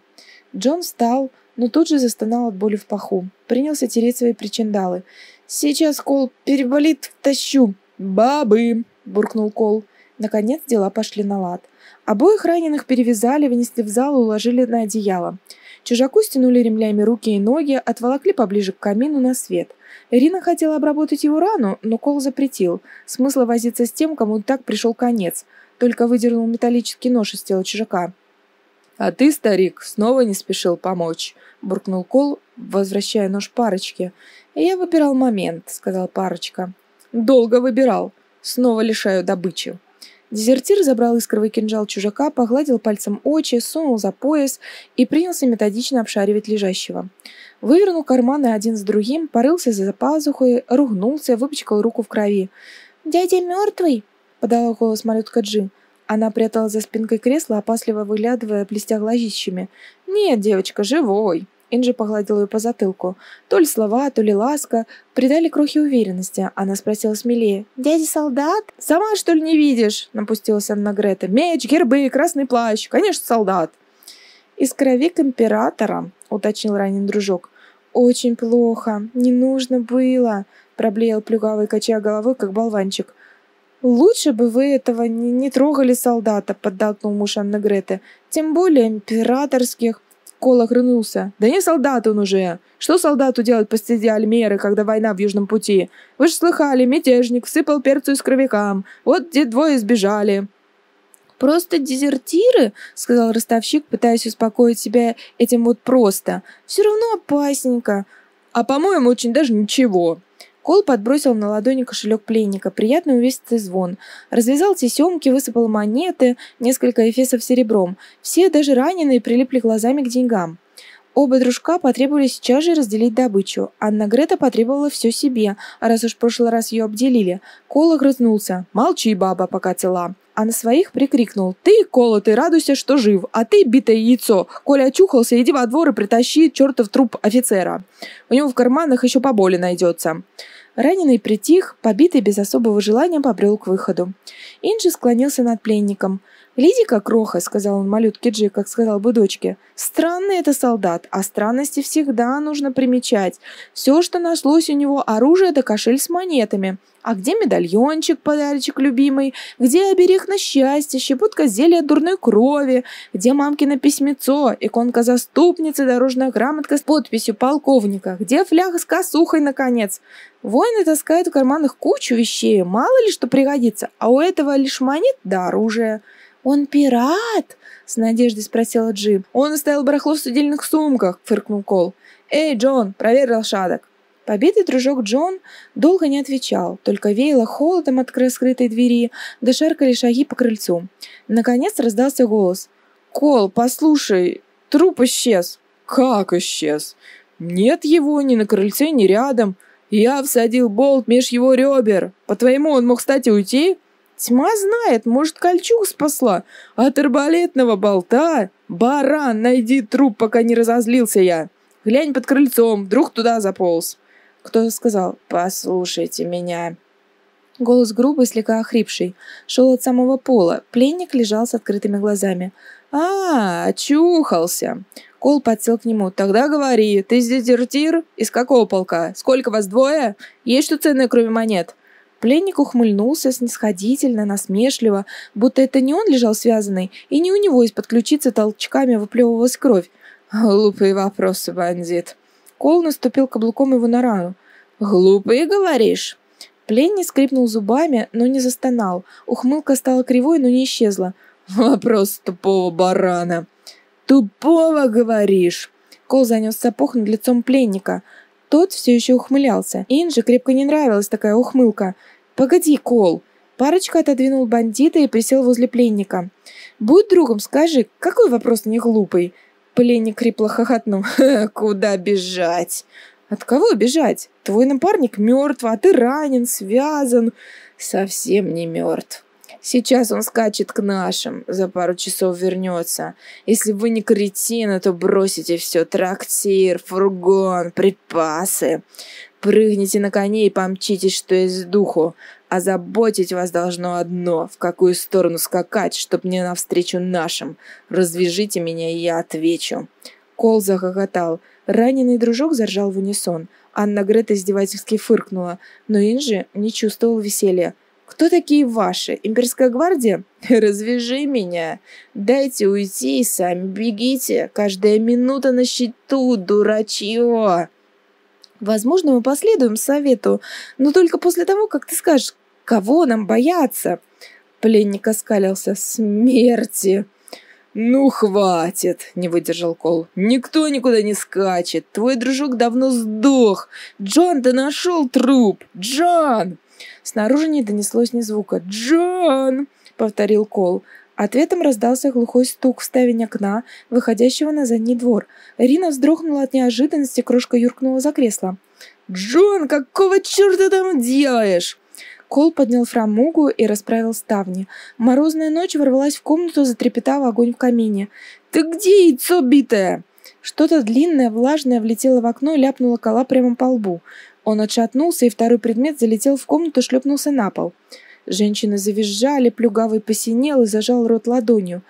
Джон встал, но тут же застонал от боли в паху. Принялся тереть свои причиндалы. «Сейчас, Кол, переболит, тащу!» «Бабы!» – буркнул Кол. Наконец дела пошли на лад. Обоих раненых перевязали, вынесли в зал и уложили на одеяло. Чужаку стянули ремнями руки и ноги, отволокли поближе к камину на свет. Ирина хотела обработать его рану, но Кол запретил. Смысла возиться с тем, кому так пришел конец. Только выдернул металлический нож из тела чужака. «А ты, старик, снова не спешил помочь», — буркнул Кол, возвращая нож парочке. «Я выбирал момент», — сказал парочка. «Долго выбирал. Снова лишаю добычи». Дезертир забрал искровый кинжал чужака, погладил пальцем очи, сунул за пояс и принялся методично обшаривать лежащего. Вывернул карманы один с другим, порылся за пазухой, ругнулся, выпачкал руку в крови. «Дядя мертвый!» — подала голос малютка Джи. Она пряталась за спинкой кресла, опасливо выглядывая, блестя глазищами. «Нет, девочка, живой!» Инджи погладил ее по затылку. То ли слова, то ли ласка придали крохи уверенности. Она спросила смелее. «Дядя солдат?» «Сама, что ли, не видишь?» Напустилась Анна Грета. «Меч, гербы, красный плащ! Конечно, солдат!» «Искровик императора», уточнил ранен дружок. «Очень плохо, не нужно было», проблеял плюгавый, качая головой, как болванчик. «Лучше бы вы этого не трогали солдата», — поддакнул муж Анны Греты. «Тем более императорских». Кол огрынулся. «Да не солдат он уже! Что солдату делать посреди Альмеры, когда война в Южном пути? Вы же слыхали, мятежник всыпал перцу искровикам. Вот где двое сбежали». «Просто дезертиры», — сказал ростовщик, пытаясь успокоить себя этим вот просто. «Все равно опасненько». «А, по-моему, очень даже ничего». Кол подбросил на ладони кошелек пленника, приятный увесистый звон. Развязал тесемки, высыпал монеты, несколько эфесов серебром. Все, даже раненые, прилипли глазами к деньгам. Оба дружка потребовали сейчас же разделить добычу. Анна-Грета потребовала все себе, а раз уж в прошлый раз ее обделили. Кол огрызнулся. «Молчи, баба, пока цела». А на своих прикрикнул: «Ты, Кола, ты радуйся, что жив, а ты, битое яйцо, Коля очухался, иди во двор и притащи чертов труп офицера. У него в карманах еще поболе найдется». Раненый притих, побитый без особого желания побрел к выходу. Инджи склонился над пленником. «Лизика, кроха», — сказал он малютке Джи, как сказал бы дочке, — «странный это солдат, а странности всегда нужно примечать. Все, что нашлось у него, оружие да кошель с монетами. А где медальончик, подарочек любимый? Где оберег на счастье, щепотка зелья от дурной крови? Где мамкино письмецо, иконка заступницы, дорожная грамотка с подписью полковника? Где фляга с косухой, наконец? Воины таскают в карманах кучу вещей, мало ли что пригодится, а у этого лишь монет да оружие». «Он пират?» — с надеждой спросила Джи. «Он оставил барахло в судельных сумках», — фыркнул Кол. «Эй, Джон, проверь лошадок». Побитый дружок Джон долго не отвечал, только веяло холодом от раскрытой двери, да шаркали шаги по крыльцу. Наконец раздался голос. «Кол, послушай, труп исчез». «Как исчез? Нет его ни на крыльце, ни рядом. Я всадил болт меж его ребер. По-твоему, он мог встать и уйти?» «Тьма знает, может, кольчугу спасла? От арбалетного болта? Баран, найди труп, пока не разозлился я. Глянь под крыльцом, вдруг туда заполз». Кто-то сказал: «Послушайте меня». Голос грубый, слегка охрипший, шел от самого пола. Пленник лежал с открытыми глазами. «А, очухался». Кол подсел к нему. «Тогда говори, ты дезертир? Из какого полка? Сколько вас, двое? Есть что ценное, кроме монет?» Пленник ухмыльнулся снисходительно, насмешливо, будто это не он лежал связанный, и не у него из-под ключицы толчками выплевывалась кровь. «Глупые вопросы, бандит». Кол наступил каблуком его на рану. «Глупые, говоришь?» Пленник скрипнул зубами, но не застонал. Ухмылка стала кривой, но не исчезла. «Вопрос тупого барана». «Тупого, говоришь?» Кол занес сапог над лицом пленника. Тот все еще ухмылялся. Инже крепко не нравилась такая ухмылка. «Погоди, Кол». Парочка отодвинул бандита и присел возле пленника. «Будь другом, скажи, какой вопрос не глупый?» Пленник хрипло хохотнул. «Куда бежать?» «От кого бежать? Твой напарник мертв, а ты ранен, связан». «Совсем не мертв. Сейчас он скачет к нашим, за пару часов вернется. Если вы не кретины, то бросите все: трактир, фургон, припасы. Прыгните на коней и помчитесь, что есть духу. А заботить вас должно одно: в какую сторону скакать, чтоб не навстречу нашим. Развяжите меня, и я отвечу». Кол захохотал. Раненый дружок заржал в унисон. Анна-Грета издевательски фыркнула, но Инджи не чувствовал веселья. «Кто такие ваши? Имперская гвардия? Развяжи меня! Дайте уйти и сами бегите! Каждая минута на счету, дурачье!» «Возможно, мы последуем совету, но только после того, как ты скажешь, кого нам бояться!» Пленник оскалился. «Смерти!» «Ну, хватит!» — не выдержал Кол. «Никто никуда не скачет! Твой дружок давно сдох! Джон, ты нашел труп! Джон!» Снаружи не донеслось ни звука. «Джон!» — повторил Кол. Ответом раздался глухой стук в ставень окна, выходящего на задний двор. Рина вздрогнула от неожиданности, крошка юркнула за кресло. «Джон, какого черта там делаешь?» Кол поднял фрамугу и расправил ставни. Морозная ночь ворвалась в комнату, затрепетал огонь в камине. «Ты где, яйцо битое?» Что-то длинное, влажное влетело в окно и ляпнуло Кола прямо по лбу. Он отшатнулся, и второй предмет залетел в комнату и шлепнулся на пол. Женщины завизжали, плюгавый посинел и зажал рот ладонью.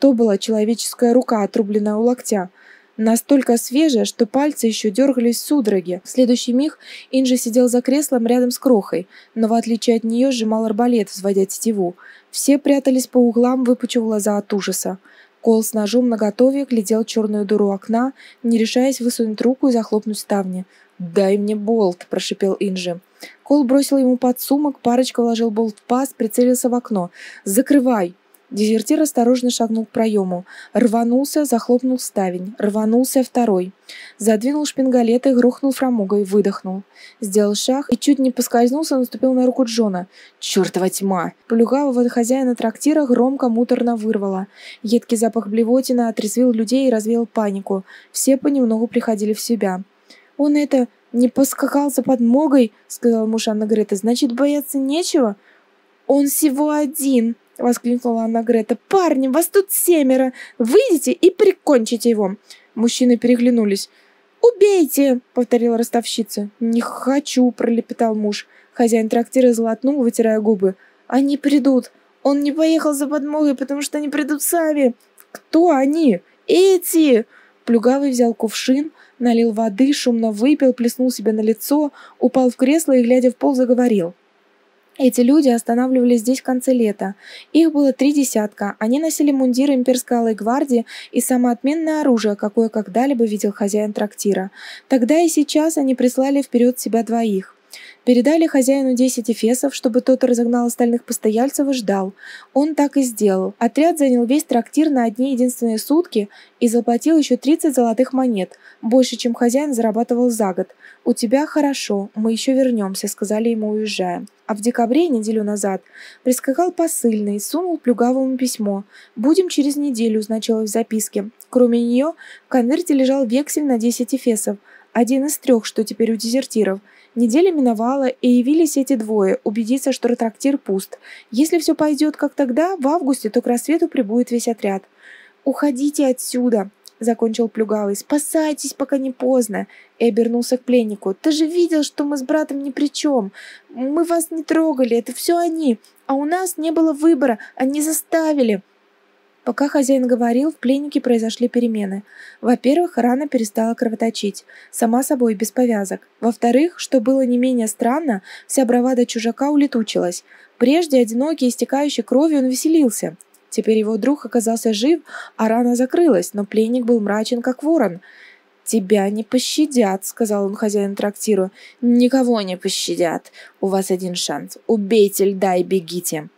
То была человеческая рука, отрубленная у локтя. Настолько свежая, что пальцы еще дергались в судороге. В следующий миг Инджи сидел за креслом рядом с крохой, но в отличие от нее сжимал арбалет, взводя тетиву. Все прятались по углам, выпучив глаза от ужаса. Кол с ножом наготове глядел черную дыру окна, не решаясь высунуть руку и захлопнуть ставни. «Дай мне болт!» – прошипел Инджи. Кол бросил ему под сумок, парочка вложил болт в паз, прицелился в окно. «Закрывай!» Дезертир осторожно шагнул к проему. Рванулся, захлопнул ставень. Рванулся второй. Задвинул шпингалеты, грохнул фрамугой, выдохнул. Сделал шаг и чуть не поскользнулся, наступил на руку Джона. «Чертова тьма!» Плюгавого хозяина трактира громко муторно вырвало. Едкий запах блевотина отрезвил людей и развеял панику. Все понемногу приходили в себя. «Он это... не поскакал за подмогой?» — сказала муж Анны Греты. «Значит, бояться нечего?» «Он всего один!» — воскликнула Анна Грета. «Парни, вас тут 7! Выйдите и прикончите его!» Мужчины переглянулись. «Убейте!» — повторила ростовщица. «Не хочу!» — пролепетал муж. Хозяин трактира золотнул, вытирая губы. «Они придут! Он не поехал за подмогой, потому что они придут сами!» «Кто они?» «Эти!» Плюгавый взял кувшин, налил воды, шумно выпил, плеснул себе на лицо, упал в кресло и, глядя в пол, заговорил. Эти люди останавливались здесь в конце лета. Их было 30. Они носили мундиры имперской алой гвардии и самоотменное оружие, какое когда-либо видел хозяин трактира. Тогда и сейчас они прислали вперед себя двоих. Передали хозяину 10 эфесов, чтобы тот разогнал остальных постояльцев и ждал. Он так и сделал. Отряд занял весь трактир на одни единственные сутки и заплатил еще 30 золотых монет, больше, чем хозяин зарабатывал за год. «У тебя хорошо, мы еще вернемся», — сказали ему, уезжая. А в декабре, неделю назад, прискакал посыльный, сунул Плюгавому письмо. «Будем через неделю», — значилось в записке. Кроме нее, в конверте лежал вексель на 10 эфесов. Один из 3, что теперь у дезертиров. Неделя миновала, и явились эти двое, убедиться, что трактир пуст. Если все пойдет, как тогда, в августе, то к рассвету прибудет весь отряд. «Уходите отсюда», — закончил Плюгавый. «Спасайтесь, пока не поздно», — и обернулся к пленнику. «Ты же видел, что мы с братом ни при чем. Мы вас не трогали, это все они. А у нас не было выбора, они заставили». Пока хозяин говорил, в пленнике произошли перемены. Во-первых, рана перестала кровоточить, сама собой, без повязок. Во-вторых, что было не менее странно, вся бравада чужака улетучилась. Прежде, одинокий, истекающий кровью, он веселился. Теперь его друг оказался жив, а рана закрылась, но пленник был мрачен, как ворон. «Тебя не пощадят», — сказал он хозяину трактира. «Никого не пощадят. У вас один шанс. Убейте льда и бегите».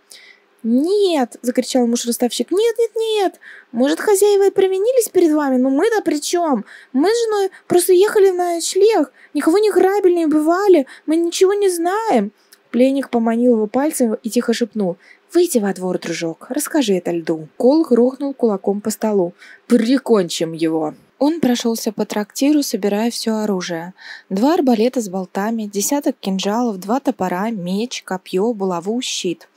«Нет!» – закричал муж-ростовщик. «Нет, нет, нет! Может, хозяева и провинились перед вами, но мы-то при чем? Мы с женой просто ехали на ночлег, никого не грабили, не убивали, мы ничего не знаем!» Пленник поманил его пальцем и тихо шепнул. «Выйди во двор, дружок, расскажи это льду». Кол грохнул кулаком по столу. «Прикончим его!» Он прошелся по трактиру, собирая все оружие. 2 арбалета с болтами, 10 кинжалов, 2 топора, меч, копье, булаву, щит.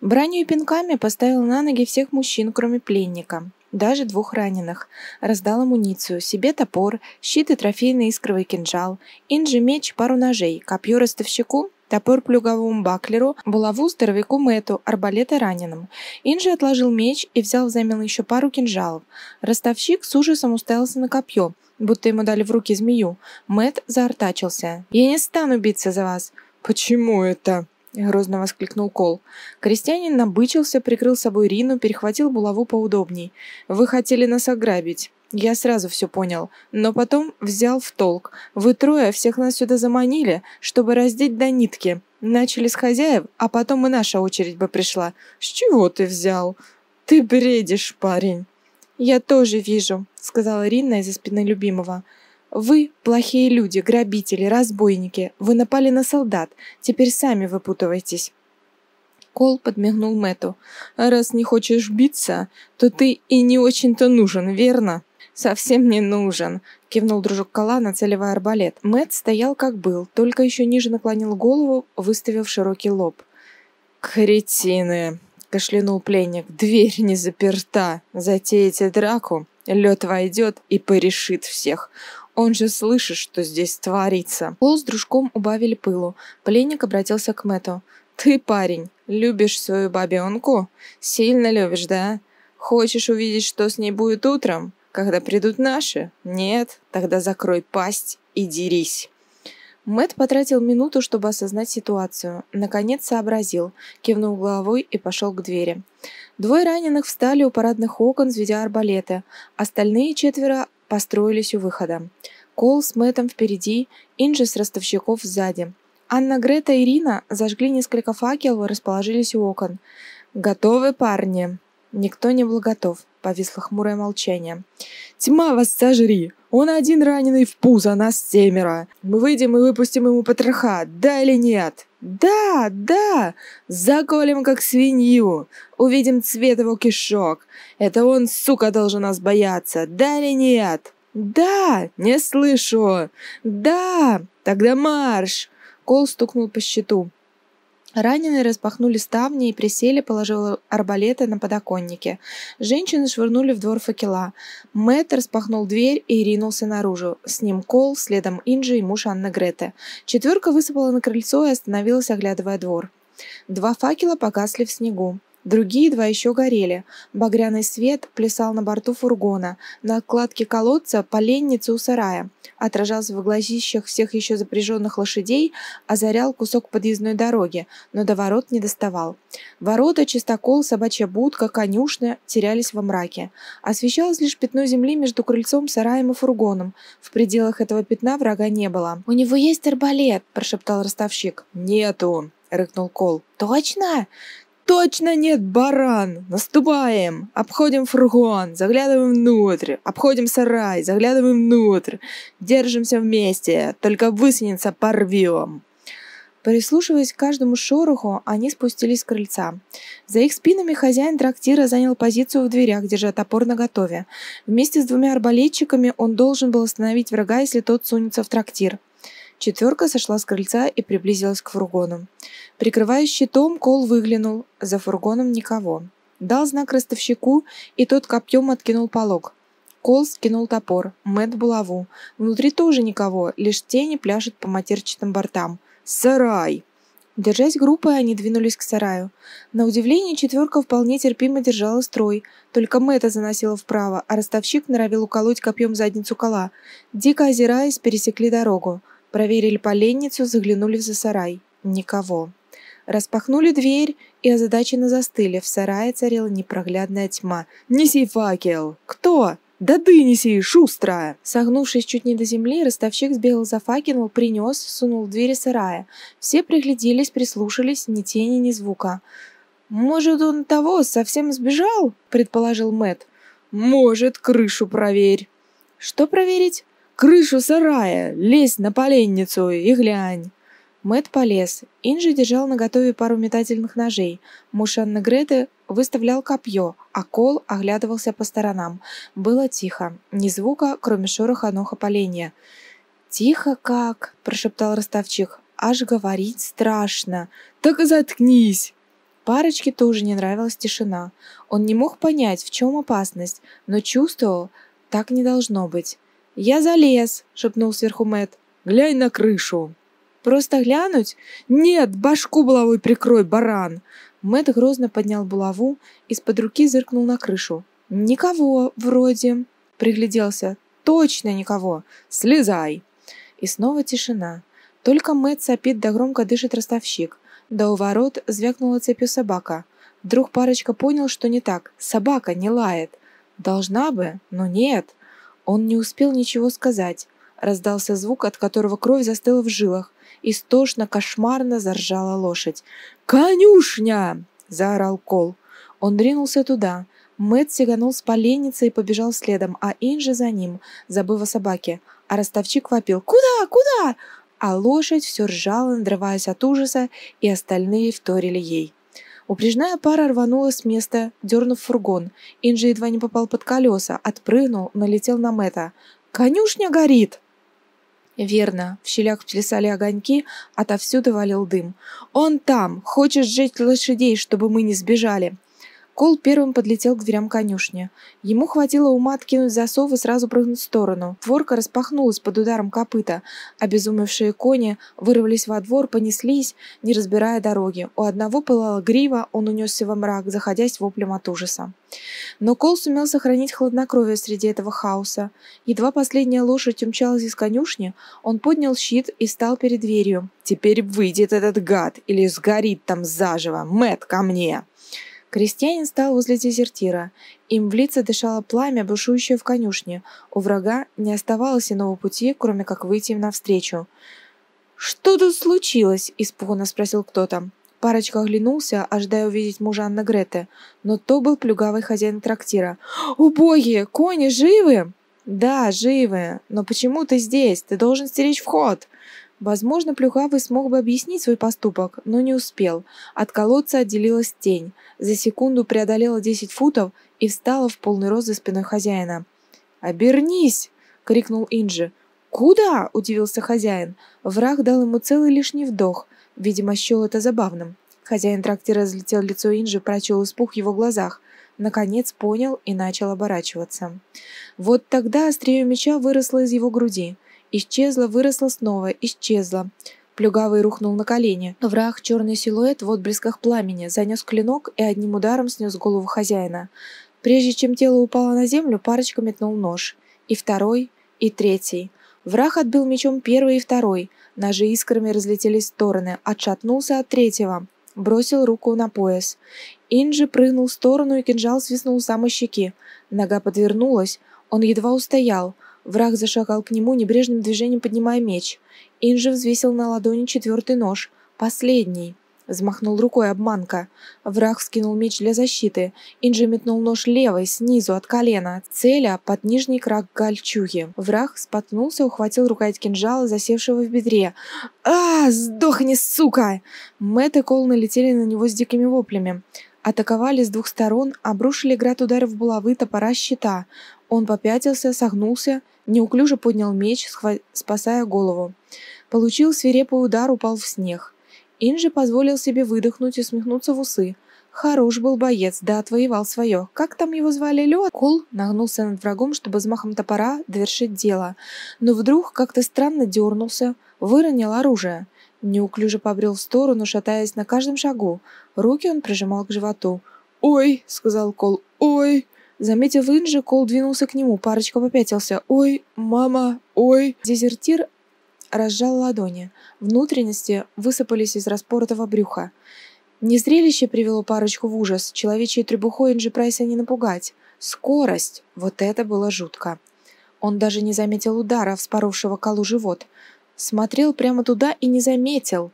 Бранью и пинками поставил на ноги всех мужчин, кроме пленника, даже 2 раненых. Раздал амуницию, себе топор, щит и трофейный искровый кинжал, инжи меч, пару ножей, копье ростовщику, топор Плюгавому Баклеру, булаву здоровяку Мэтту, арбалеты раненым. Инжи отложил меч и взял взамен еще пару кинжалов. Ростовщик с ужасом уставился на копье, будто ему дали в руки змею. Мэтт заортачился. «Я не стану биться за вас». «Почему это?» — грозно воскликнул Кол. Крестьянин набычился, прикрыл собой Рину, перехватил булаву поудобней. «Вы хотели нас ограбить. Я сразу все понял, но потом взял в толк. Вы трое всех нас сюда заманили, чтобы раздеть до нитки. Начали с хозяев, а потом и наша очередь бы пришла. С чего ты взял? Ты бредишь, парень». «Я тоже вижу», — сказала Рина из-за спины любимого. «Вы плохие люди, грабители, разбойники. Вы напали на солдат. Теперь сами выпутывайтесь». Кол подмигнул Мэтту. «Раз не хочешь биться, то ты и не очень-то нужен, верно?» «Совсем не нужен», — кивнул дружок Кола, нацеливая арбалет. Мэтт стоял как был, только еще ниже наклонил голову, выставив широкий лоб. «Кретины», — кашлянул пленник. «Дверь не заперта. Затеете драку, лед войдет и порешит всех. Он же слышит, что здесь творится». Кол с дружком убавили пылу. Пленник обратился к Мэтту. «Ты, парень, любишь свою бабенку? Сильно любишь, да? Хочешь увидеть, что с ней будет утром, когда придут наши? Нет? Тогда закрой пасть и дерись». Мэтт потратил минуту, чтобы осознать ситуацию. Наконец сообразил, кивнул головой и пошел к двери. 2 раненых встали у парадных окон, взведя арбалеты. Остальные 4 построились у выхода. Кол с Мэттом впереди, Инжи с ростовщиков сзади. Анна, Грета и Рина зажгли несколько факелов и расположились у окон. «Готовы, парни?» Никто не был готов. Повисло хмурое молчание. «Тьма вас сожри! Он один раненый в пузо, нас семеро! Мы выйдем и выпустим ему потроха, да или нет?» «Да, да! Заколем, как свинью! Увидим цвет его кишок! Это он, сука, должен нас бояться, да или нет?» «Да! Не слышу! Да! Тогда марш!» Кол стукнул по щиту. Раненые распахнули ставни и присели, положив арбалеты на подоконнике. Женщины швырнули в двор факела. Мэтт распахнул дверь и ринулся наружу. С ним Кол, следом Инджи и муж Анны Греты. Четверка высыпала на крыльцо и остановилась, оглядывая двор. Два факела погасли в снегу. Другие два еще горели. Багряный свет плясал на борту фургона, на кладке колодца, поленницы у сарая. Отражался в глазищах всех еще запряженных лошадей, озарял кусок подъездной дороги, но до ворот не доставал. Ворота, чистокол, собачья будка, конюшня терялись во мраке. Освещалось лишь пятно земли между крыльцом, сараем и фургоном. В пределах этого пятна врага не было. «У него есть арбалет», – прошептал ростовщик. «Нету», – рыкнул Кол. «Точно?» «Точно нет, баран! Наступаем! Обходим фургон, заглядываем внутрь, обходим сарай, заглядываем внутрь, держимся вместе, только высунется, порвем!» Прислушиваясь к каждому шороху, они спустились с крыльца. За их спинами хозяин трактира занял позицию в дверях, держа топор наготове. Вместе с двумя арбалетчиками он должен был остановить врага, если тот сунется в трактир. Четверка сошла с крыльца и приблизилась к фургону. Прикрываясь щитом, Кол выглянул. За фургоном никого. Дал знак ростовщику, и тот копьем откинул полог. Кол скинул топор, Мэтт булаву. Внутри тоже никого, лишь тени пляшут по матерчатым бортам. «Сарай!» Держась группой, они двинулись к сараю. На удивление, четверка вполне терпимо держала строй. Только Мэтта заносила вправо, а ростовщик норовил уколоть копьем задницу кола. Дико озираясь, пересекли дорогу. Проверили поленницу, заглянули за сарай. Никого. Распахнули дверь и озадаченно застыли. В сарае царила непроглядная тьма. «Неси факел!» «Кто?» «Да ты неси, шустрая!» Согнувшись чуть не до земли, ростовщик сбегал за факел, принес, сунул в двери сарая. Все пригляделись, прислушались, ни тени, ни звука. «Может, он того совсем сбежал?» – предположил Мэтт. «Может, крышу проверь». «Что проверить?» «Крышу сарая! Лезь на поленницу и глянь!» Мэтт полез. Инджи держал наготове пару метательных ножей. Муж Анны Греты выставлял копье, а Кол оглядывался по сторонам. Было тихо. Ни звука, кроме шороха ноха поленья. «Тихо как!» – прошептал ростовщик. «Аж говорить страшно!» «Так и заткнись!» Парочке тоже не нравилась тишина. Он не мог понять, в чем опасность, но чувствовал, так не должно быть. «Я залез», — шепнул сверху Мэтт. «Глянь на крышу». «Просто глянуть?» «Нет, башку булавой прикрой, баран!» Мэтт грозно поднял булаву, из-под руки зыркнул на крышу. «Никого, вроде». Пригляделся. «Точно никого! Слезай!» И снова тишина. Только Мэтт сопит да громко дышит ростовщик. Да у ворот звякнула цепью собака. Вдруг парочка понял, что не так. Собака не лает. Должна бы, но нет. Он не успел ничего сказать. Раздался звук, от которого кровь застыла в жилах. Истошно, кошмарно заржала лошадь. «Конюшня!» – заорал Кол. Он ринулся туда. Мэтт сиганул с поленницы и побежал следом, а Инджи за ним, забыв о собаке. А ростовщик вопил «Куда? Куда?», а лошадь все ржала, надрываясь от ужаса, и остальные вторили ей. Упряжная пара рванула с места, дернув фургон. Инджи едва не попал под колеса, отпрыгнул, налетел на Мэтта. «Конюшня горит!» Верно, в щелях плясали огоньки, отовсюду валил дым. «Он там! Хочешь сжечь лошадей, чтобы мы не сбежали!» Кол первым подлетел к дверям конюшни. Ему хватило ума откинуть засов и сразу прыгнуть в сторону. Створка распахнулась под ударом копыта. Обезумевшие кони вырвались во двор, понеслись, не разбирая дороги. У одного пылала грива, он унесся во мрак, заходясь воплем от ужаса. Но Кол сумел сохранить хладнокровие среди этого хаоса. Едва последняя лошадь умчалась из конюшни, он поднял щит и встал перед дверью. «Теперь выйдет этот гад или сгорит там заживо! Мэтт, ко мне!» Крестьянин стал возле дезертира. Им в лица дышало пламя, бушующее в конюшне. У врага не оставалось иного пути, кроме как выйти им навстречу. «Что тут случилось?» – испуганно спросил кто-то. Парочка оглянулся, ожидая увидеть мужа Анны Греты, но то был плюгавый хозяин трактира. «О, боги! Кони живы?» «Да, живы. Но почему ты здесь? Ты должен стеречь вход!» Возможно, плюгавый смог бы объяснить свой поступок, но не успел. От колодца отделилась тень. За секунду преодолела 10 футов и встала в полный рост за спиной хозяина. «Обернись!» — крикнул Инджи. «Куда?» — удивился хозяин. Враг дал ему целый лишний вдох. Видимо, счел это забавным. Хозяин трактира разлетел лицо Инджи, прочел испуг в его глазах. Наконец понял и начал оборачиваться. Вот тогда острие меча выросло из его груди. Исчезла, выросла снова, исчезла. Плюгавый рухнул на колени. Враг, черный силуэт в отблесках пламени, занес клинок и одним ударом снес голову хозяина. Прежде чем тело упало на землю, парочка метнул нож. И второй, и третий. Враг отбил мечом первый и второй. Ножи искрами разлетелись в стороны. Отшатнулся от третьего. Бросил руку на пояс. Инджи прыгнул в сторону, и кинжал свистнул у самой щеки. Нога подвернулась. Он едва устоял. Враг зашагал к нему, небрежным движением поднимая меч. Инджи взвесил на ладони 4-й нож. Последний. Взмахнул рукой обманка. Враг вскинул меч для защиты. Инджи метнул нож левой, снизу, от колена, целя под нижний крак гальчуги. Враг споткнулся, ухватил рукоять кинжала, засевшего в бедре. «А, сдохни, сука!» Мэтт и Кол налетели на него с дикими воплями. Атаковали с двух сторон, обрушили град ударов булавы, топора, щита. Он попятился, согнулся, неуклюже поднял меч, спасая голову. Получил свирепый удар, упал в снег. Инджи позволил себе выдохнуть и усмехнуться в усы. Хорош был боец, да отвоевал свое. Как там его звали, Лёд? Кол нагнулся над врагом, чтобы взмахом топора довершить дело. Но вдруг как-то странно дернулся, выронил оружие. Неуклюже побрел в сторону, шатаясь на каждом шагу. Руки он прижимал к животу. «Ой!» — сказал Кол. «Ой!» Заметив Инджи, Кол двинулся к нему. Парочка попятился. «Ой, мама, ой!» Дезертир разжал ладони. Внутренности высыпались из распоротого брюха. Незрелище привело парочку в ужас. Человечьей требухой Инджи Прайса не напугать. Скорость! Вот это было жутко. Он даже не заметил удара, вспоровшего Колу живот. Смотрел прямо туда и не заметил.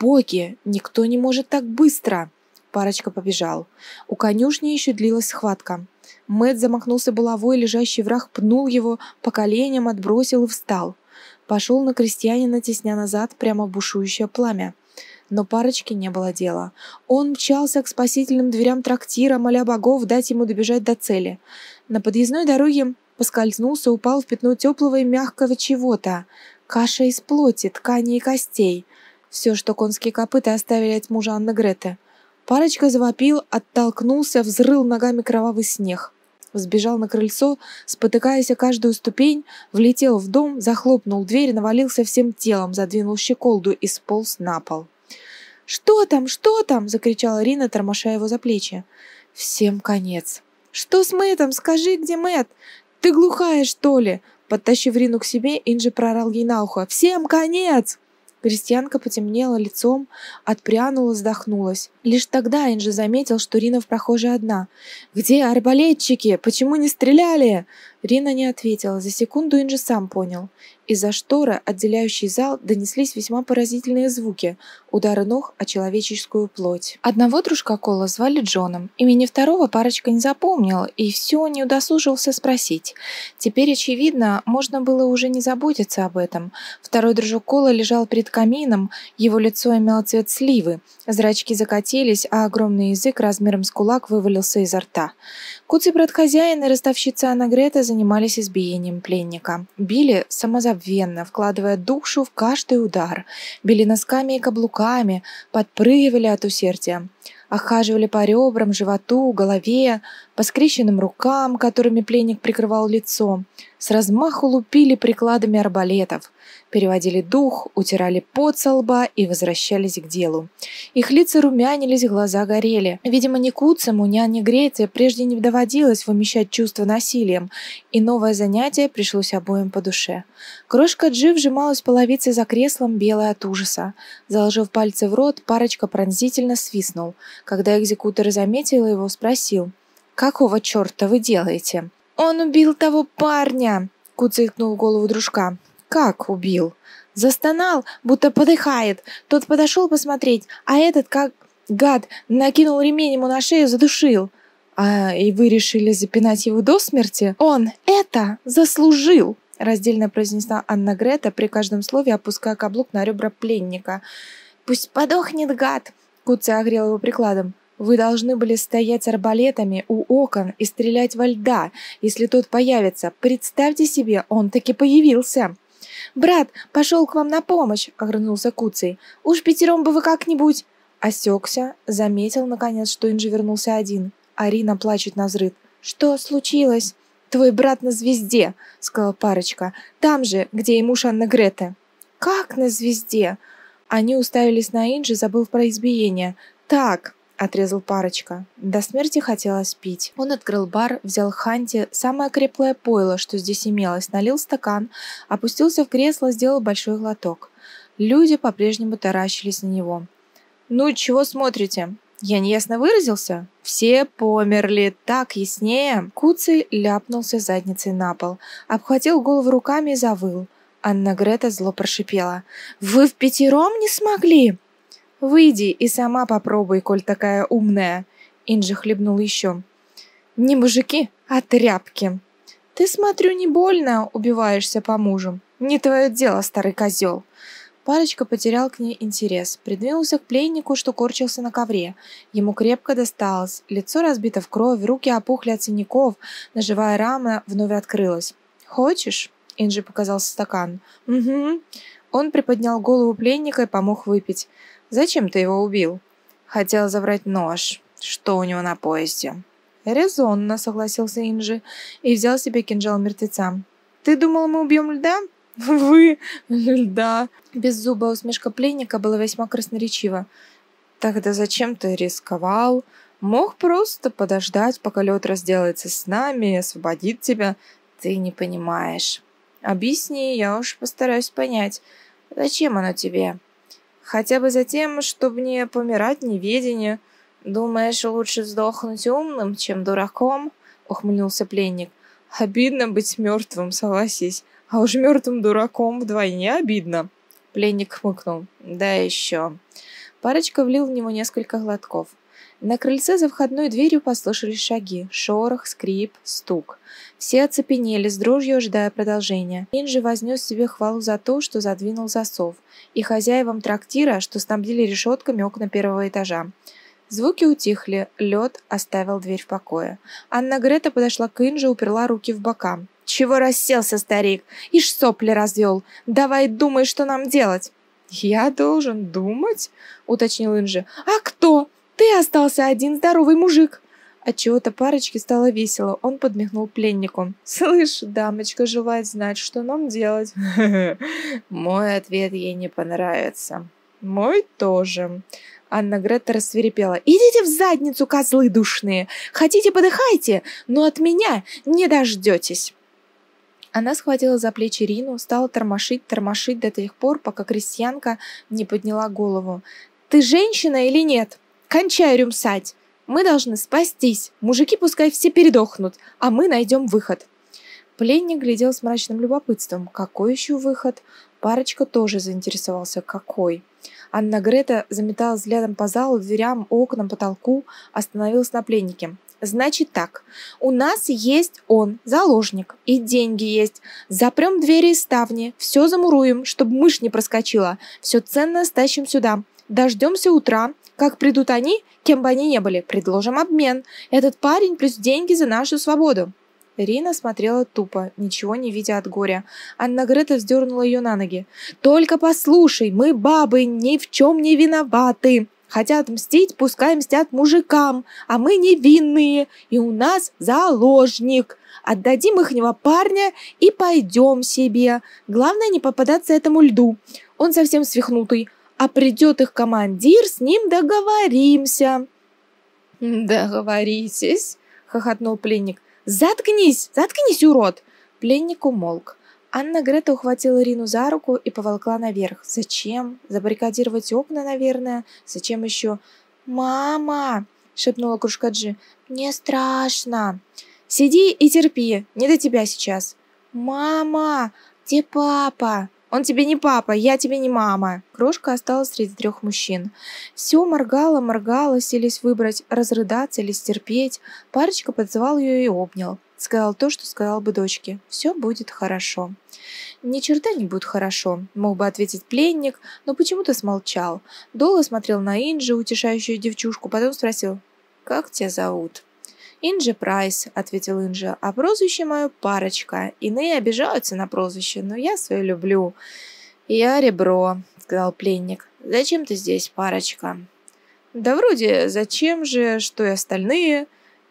«Боги! Никто не может так быстро!» Парочка побежал. У конюшни еще длилась схватка. Мэтт замахнулся булавой, лежащий враг пнул его по коленям, отбросил и встал. Пошел на крестьянина, тесня назад прямо в бушующее пламя. Но парочке не было дела. Он мчался к спасительным дверям трактира, моля богов дать ему добежать до цели. На подъездной дороге поскользнулся, упал в пятно теплого и мягкого чего-то. Каша из плоти, ткани и костей. Все, что конские копыта оставили от мужа Анны Греты. Парочка завопил, оттолкнулся, взрыл ногами кровавый снег. Взбежал на крыльцо, спотыкаясь о каждую ступень, влетел в дом, захлопнул дверь, навалился всем телом, задвинул щеколду и сполз на пол. «Что там? Что там?» — закричала Рина, тормоша его за плечи. «Всем конец!» «Что с Мэттом? Скажи, где Мэтт? Ты глухая, что ли?» Подтащив Рину к себе, Инджи прорал ей на ухо. «Всем конец!» Крестьянка потемнела лицом, отпрянула, вздохнулась. Лишь тогда Инджи заметил, что Рина в прохожей одна. «Где арбалетчики? Почему не стреляли?» Рина не ответила. За секунду Инджи сам понял. Из-за шторы, отделяющей зал, донеслись весьма поразительные звуки. Удары ног о человеческую плоть. Одного дружка Кола звали Джоном. Имени второго парочка не запомнила и все не удосужился спросить. Теперь, очевидно, можно было уже не заботиться об этом. Второй дружок Кола лежал перед камином, его лицо имело цвет сливы. Зрачки закатились, а огромный язык размером с кулак вывалился изо рта. Куцый брат хозяина и ростовщица Анна Грета занимались избиением пленника. Били самозабвенно, вкладывая душу в каждый удар. Били носками и каблуками, подпрыгивали от усердия. Охаживали по ребрам, животу, голове, по скрещенным рукам, которыми пленник прикрывал лицо. С размаху лупили прикладами арбалетов. Переводили дух, утирали пот со лба и возвращались к делу. Их лица румянились, глаза горели. Видимо, ни Куцему, ни Анне Грете прежде не доводилось вымещать чувства насилием, и новое занятие пришлось обоим по душе. Крошка Джи вжималась половицей за креслом, белая от ужаса. Заложив пальцы в рот, парочка пронзительно свистнул. Когда экзекутор заметил его, спросил: «Какого черта вы делаете?» «Он убил того парня!» — Куц икнул голову дружка. «Как убил?» Застонал, будто подыхает. Тот подошел посмотреть, а этот, как гад, накинул ремень ему на шею, задушил. «А и вы решили запинать его до смерти?» «Он это заслужил!» — раздельно произнесла Анна Грета, при каждом слове опуская каблук на ребра пленника. «Пусть подохнет, гад!» — Куцый огрел его прикладом. «Вы должны были стоять с арбалетами у окон и стрелять во льда, если тот появится. Представьте себе, он таки появился!» «Брат пошел к вам на помощь!» — огрызнулся Куцый. «Уж пятером бы вы как-нибудь...» Осекся, заметил, наконец, что Инжи вернулся один. Арина плачет назрыд. «Что случилось?» «Твой брат на звезде», — сказала парочка. «Там же, где и муж Анны Греты». «Как на звезде?» Они уставились на Инжи, забыв про избиение. «Так», — отрезал парочка. До смерти хотелось пить. Он открыл бар, взял Ханти, самое креплое пойло, что здесь имелось, налил стакан, опустился в кресло, сделал большой глоток. Люди по-прежнему таращились на него. «Ну, чего смотрите? Я неясно выразился? Все померли, так яснее!» Куцый ляпнулся задницей на пол, обхватил голову руками и завыл. Анна Грета зло прошипела: «Вы впятером не смогли? Выйди и сама попробуй, коль такая умная!» Инжи хлебнул еще. «Не мужики, а тряпки! Ты, смотрю, не больно убиваешься по мужу. Не твое дело, старый козел!» Парочка потерял к ней интерес, придвинулся к пленнику, что корчился на ковре. Ему крепко досталось, лицо разбито в кровь, руки опухли от синяков, ножевая рана вновь открылась. «Хочешь?» — Инжи показался стакан. «Угу». Он приподнял голову пленника и помог выпить. «Зачем ты его убил?» «Хотел забрать нож. Что у него на поясе?» «Резонно», — согласился Инжи и взял себе кинжал мертвеца. «Ты думал, мы убьем льда?» «Вы, льда!» Беззубая усмешка пленника была весьма красноречива. «Тогда зачем ты рисковал? Мог просто подождать, пока лед разделается с нами и освободит тебя. Ты не понимаешь. Объясни, я уж постараюсь понять. Зачем оно тебе? Хотя бы за тем, чтобы не помирать неведению. Думаешь, лучше сдохнуть умным, чем дураком?» — ухмыльнулся пленник. «Обидно быть мертвым, согласись. А уж мертвым дураком вдвойне обидно!» Пленник хмыкнул. «Да еще!» Парочка влил в него несколько глотков. На крыльце за входной дверью послышались шаги, шорох, скрип, стук. Все оцепенели, с дрожью ожидая продолжения. Инжи вознес себе хвалу за то, что задвинул засов, и хозяевам трактира, что снабдили решетками окна первого этажа. Звуки утихли, лед оставил дверь в покое. Анна Грета подошла к Инже, уперла руки в бока. «Чего расселся, старик? Ишь, сопли развел. Давай думай, что нам делать». «Я должен думать?» — уточнил Инжи. «А кто? Ты остался один здоровый мужик». Отчего-то парочке стало весело. Он подмигнул пленнику. «Слышь, дамочка желает знать, что нам делать». «Мой ответ ей не понравится». «Мой тоже». Анна Грета рассвирепела. «Идите в задницу, козлы душные! Хотите, подыхайте, но от меня не дождетесь!» Она схватила за плечи Рину, стала тормошить до тех пор, пока крестьянка не подняла голову. «Ты женщина или нет? Кончай рюмсать! Мы должны спастись! Мужики пускай все передохнут, а мы найдем выход!» Пленник глядел с мрачным любопытством. «Какой еще выход?» Парочка тоже заинтересовался. «Какой?» Анна Грета заметала взглядом по залу, дверям, окнам, потолку, остановилась на пленнике. «Значит так, у нас есть он, заложник, и деньги есть. Запрем двери и ставни, все замуруем, чтобы мышь не проскочила, все ценное стащим сюда. Дождемся утра, как придут они, кем бы они ни были, предложим обмен. Этот парень плюс деньги за нашу свободу». Рина смотрела тупо, ничего не видя от горя. Анна Грета вздернула ее на ноги. «Только послушай, мы, бабы, ни в чем не виноваты. Хотят мстить, пускай мстят мужикам, а мы невинные, и у нас заложник. Отдадим ихнего парня и пойдем себе. Главное, не попадаться этому льду. Он совсем свихнутый. А придет их командир, с ним договоримся». «Договоритесь?» — хохотнул пленник. «Заткнись! Заткнись, урод!» Пленник умолк. Анна Грета ухватила Рину за руку и поволкла наверх. «Зачем? Забаррикадировать окна, наверное. Зачем еще?» «Мама!» — шепнула Крушкаджи. «Мне страшно!» «Сиди и терпи! Не до тебя сейчас!» «Мама! «Где папа?» «Он тебе не папа, я тебе не мама!» Крошка осталась среди трех мужчин. Все моргала, селись выбрать, разрыдаться или стерпеть. Парочка подзывал ее и обнял. Сказал то, что сказал бы дочке. «Все будет хорошо». «Ни черта не будет хорошо», мог бы ответить пленник, но почему-то смолчал. Долго смотрел на Инджи, утешающую девчушку, потом спросил: «Как тебя зовут?» «Инджи Прайс», — ответил Инджи, — «а прозвище мое Парочка. Иные обижаются на прозвище, но я свое люблю». «Я Ребро», — сказал пленник. «Зачем ты здесь, Парочка?» «Да вроде, зачем же, что и остальные?»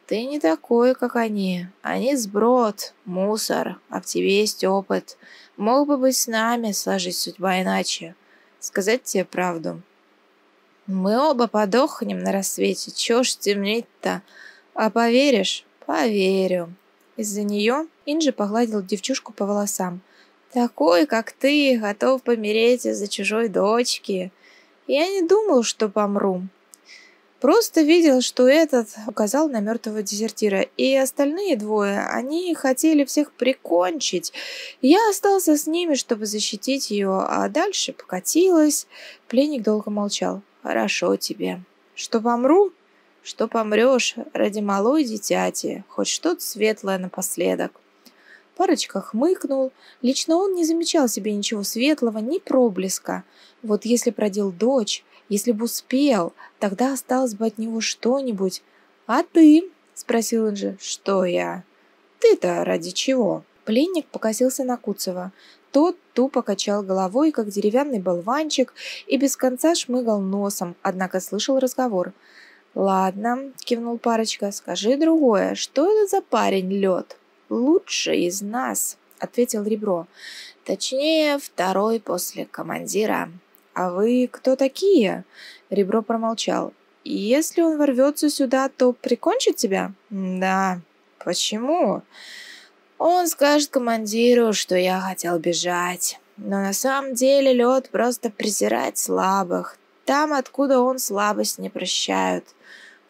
«Ты не такой, как они. Они сброд, мусор, а в тебе есть опыт. Мог бы быть с нами, сложить судьба иначе. Сказать тебе правду. Мы оба подохнем на рассвете. Чего ж темнеть-то? А поверишь?» «Поверю». Из-за нее Инджи погладил девчушку по волосам. «Такой, как ты, готов помереть из-за чужой дочки. Я не думал, что помру. Просто видел, что этот указал на мертвого дезертира. И остальные двое, они хотели всех прикончить. Я остался с ними, чтобы защитить ее, а дальше покатилась». Пленник долго молчал. «Хорошо тебе». «Что помру?» «Что помрешь ради малой дитяти, хоть что-то светлое напоследок». Парочка хмыкнул. Лично он не замечал себе ничего светлого, ни проблеска. Вот если продел дочь, если бы успел, тогда осталось бы от него что-нибудь. «А ты?» – спросил Инджи. «Что я?» «Ты-то ради чего?» Пленник покосился на Куцева. Тот тупо качал головой, как деревянный болванчик, и без конца шмыгал носом, однако слышал разговор. «Ладно», — кивнул Парочка, — «скажи другое. Что это за парень Лед?» «Лучший из нас», — ответил Ребро. «Точнее, второй после командира». «А вы кто такие?» Ребро промолчал. «Если он ворвется сюда, то прикончит тебя?» «Да». «Почему?» «Он скажет командиру, что я хотел бежать. Но на самом деле Лед просто презирает слабых. Там, откуда он, слабость не прощают».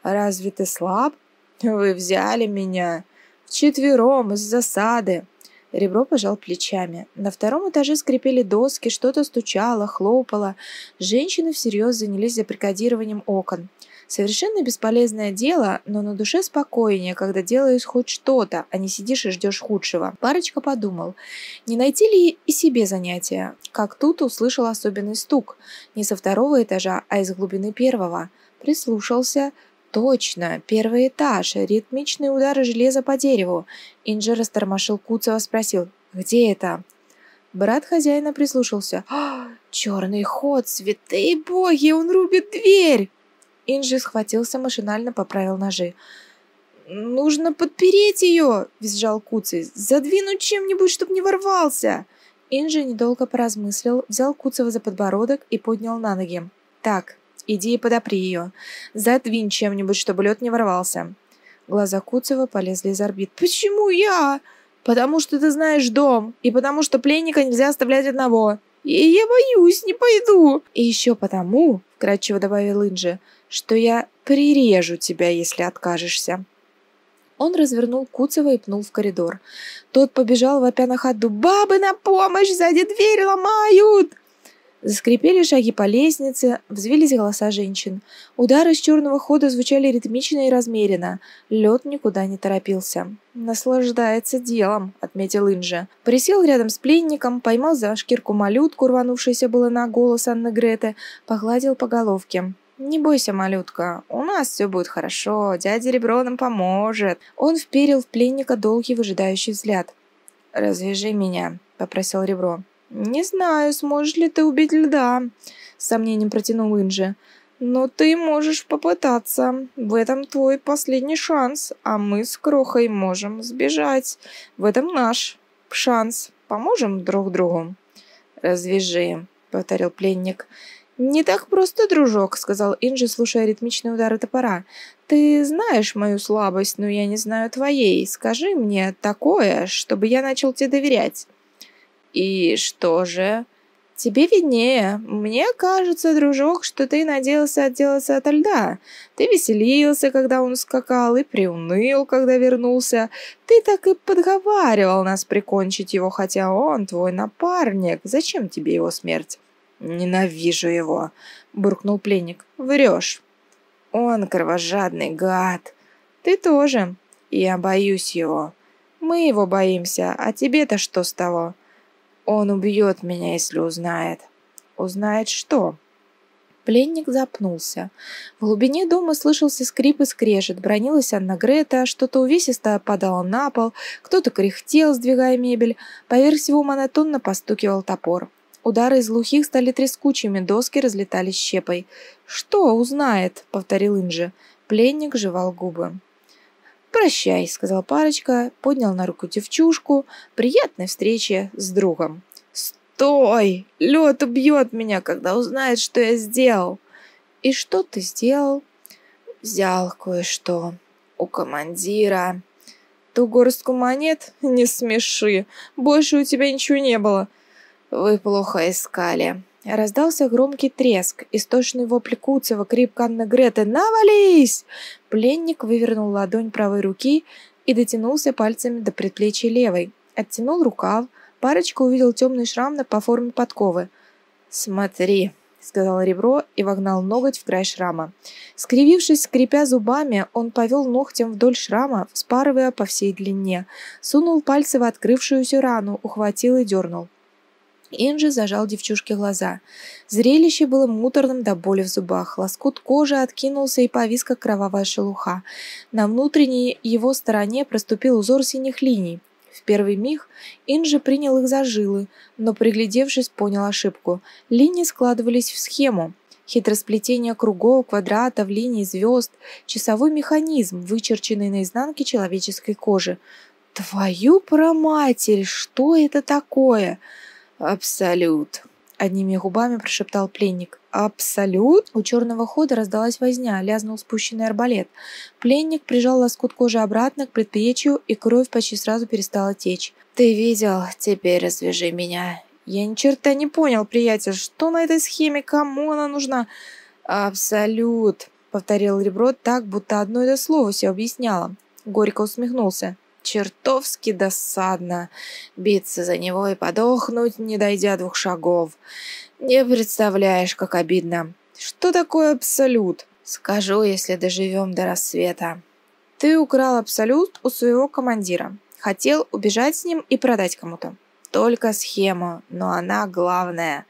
«Разве ты слаб?» «Вы взяли меня вчетвером из засады». Ребро пожал плечами. На втором этаже скрипели доски, что-то стучало, хлопало. Женщины всерьез занялись забаррикадированием окон. Совершенно бесполезное дело, но на душе спокойнее, когда делаешь хоть что-то, а не сидишь и ждешь худшего. Парочка подумал, не найти ли и себе занятия. Как тут услышал особенный стук. Не со второго этажа, а из глубины первого. Прислушался. Точно, первый этаж, ритмичные удары железа по дереву. Инджи растормошил Куцева, спросил: «Где это?» Брат хозяина прислушался. «Черный ход, святые боги, он рубит дверь!» Инджи схватился, машинально поправил ножи. «Нужно подпереть ее!» – визжал Куцей. «Задвинуть чем-нибудь, чтобы не ворвался!» Инджи недолго поразмыслил, взял Куцева за подбородок и поднял на ноги. «Так, иди и подопри ее. Задвинь чем-нибудь, чтобы Лед не ворвался». Глаза Куцева полезли из орбит. «Почему я?» «Потому что ты знаешь дом, и потому что пленника нельзя оставлять одного». «И я боюсь, не пойду». «И еще потому», – вкратчиво добавил Инджи, – «что я прирежу тебя, если откажешься». Он развернул Куцева и пнул в коридор. Тот побежал, вопя на ходу: «Бабы, на помощь! Сзади дверь ломают!» Заскрипели шаги по лестнице, взвились голоса женщин. Удары с черного хода звучали ритмично и размеренно. Лед никуда не торопился. «Наслаждается делом», — отметил Инджи. Присел рядом с пленником, поймал за шкирку малютку, рванувшуюся было на голос Анны Греты, погладил по головке. «Не бойся, малютка, у нас все будет хорошо, дядя Ребро нам поможет». Он вперил в пленника долгий выжидающий взгляд. «Развяжи меня», — попросил Ребро. «Не знаю, сможешь ли ты убить Льда», — с сомнением протянул Инджи. «Но ты можешь попытаться. В этом твой последний шанс, а мы с Крохой можем сбежать. В этом наш шанс. Поможем друг другу». «Развяжи», — повторил пленник. «Не так просто, дружок», — сказал Инджи, слушая ритмичные удары топора. «Ты знаешь мою слабость, но я не знаю твоей. Скажи мне такое, чтобы я начал тебе доверять». «И что же?» Тебе виднее. Мне кажется, дружок, что ты надеялся отделаться ото льда. Ты веселился, когда он скакал, и приуныл, когда вернулся. Ты так и подговаривал нас прикончить его, хотя он твой напарник. Зачем тебе его смерть? Ненавижу его, буркнул пленник. Врешь. Он кровожадный гад. Ты тоже. Я боюсь его. Мы его боимся, а тебе-то что с того? Он убьет меня, если узнает. Узнает что? Пленник запнулся. В глубине дома слышался скрип и скрежет. Бронилась Анна Грета, что-то увесистое падало на пол, кто-то кряхтел, сдвигая мебель. Поверх всего монотонно постукивал топор. Удары из глухих стали трескучими, доски разлетались щепой. «Что узнает?» — повторил Инджи. Пленник жевал губы. «Прощай», — сказал парочка, поднял на руку девчушку. «Приятной встречи с другом». «Стой! Лед убьет меня, когда узнает, что я сделал». «И что ты сделал?» «Взял кое-что у командира». «Ту горстку монет? Не смеши. Больше у тебя ничего не было». «Вы плохо искали». Раздался громкий треск, истошный вопль Куцева, крик Анны Греты. «Навались!» Пленник вывернул ладонь правой руки и дотянулся пальцами до предплечья левой. Оттянул рукав, парочка увидел темный шрам по форме подковы. «Смотри», — сказал Ребро и вогнал ноготь в край шрама. Скривившись, скрипя зубами, он повел ногтем вдоль шрама, вспарывая по всей длине. Сунул пальцы в открывшуюся рану, ухватил и дернул. Инджи зажал девчушке глаза. Зрелище было муторным до боли в зубах. Лоскут кожи откинулся и повис, как кровавая шелуха. На внутренней его стороне проступил узор синих линий. В первый миг Инджи принял их за жилы, но, приглядевшись, понял ошибку. Линии складывались в схему. Хитросплетение кругов, квадратов, линий, звезд. Часовой механизм, вычерченный на изнанке человеческой кожи. «Твою проматерь! Что это такое?» «Абсолют!» — одними губами прошептал пленник. «Абсолют!» У черного хода раздалась возня, лязнул спущенный арбалет. Пленник прижал лоскут кожи обратно к предплечью, и кровь почти сразу перестала течь. «Ты видел? Теперь развяжи меня!» «Я ни черта не понял, приятель, что на этой схеме, кому она нужна?» «Абсолют!» — повторил Ребро так, будто одно это слово все объясняло. Горько усмехнулся. Чертовски досадно биться за него и подохнуть, не дойдя двух шагов. Не представляешь, как обидно. Что такое абсолют? Скажу, если доживем до рассвета. Ты украл абсолют у своего командира. Хотел убежать с ним и продать кому-то. Только схема, но она главная.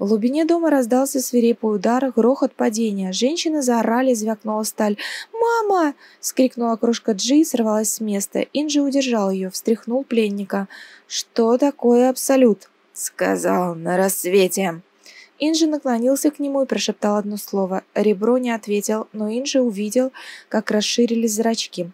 В глубине дома раздался свирепый удар, грохот падения. Женщины заорали, звякнула сталь. «Мама!» — скрикнула крошка Джи и сорвалась с места. Инджи удержал ее, встряхнул пленника. «Что такое абсолют?» — сказал на рассвете. Инджи наклонился к нему и прошептал одно слово. Ребро не ответил, но Инджи увидел, как расширились зрачки.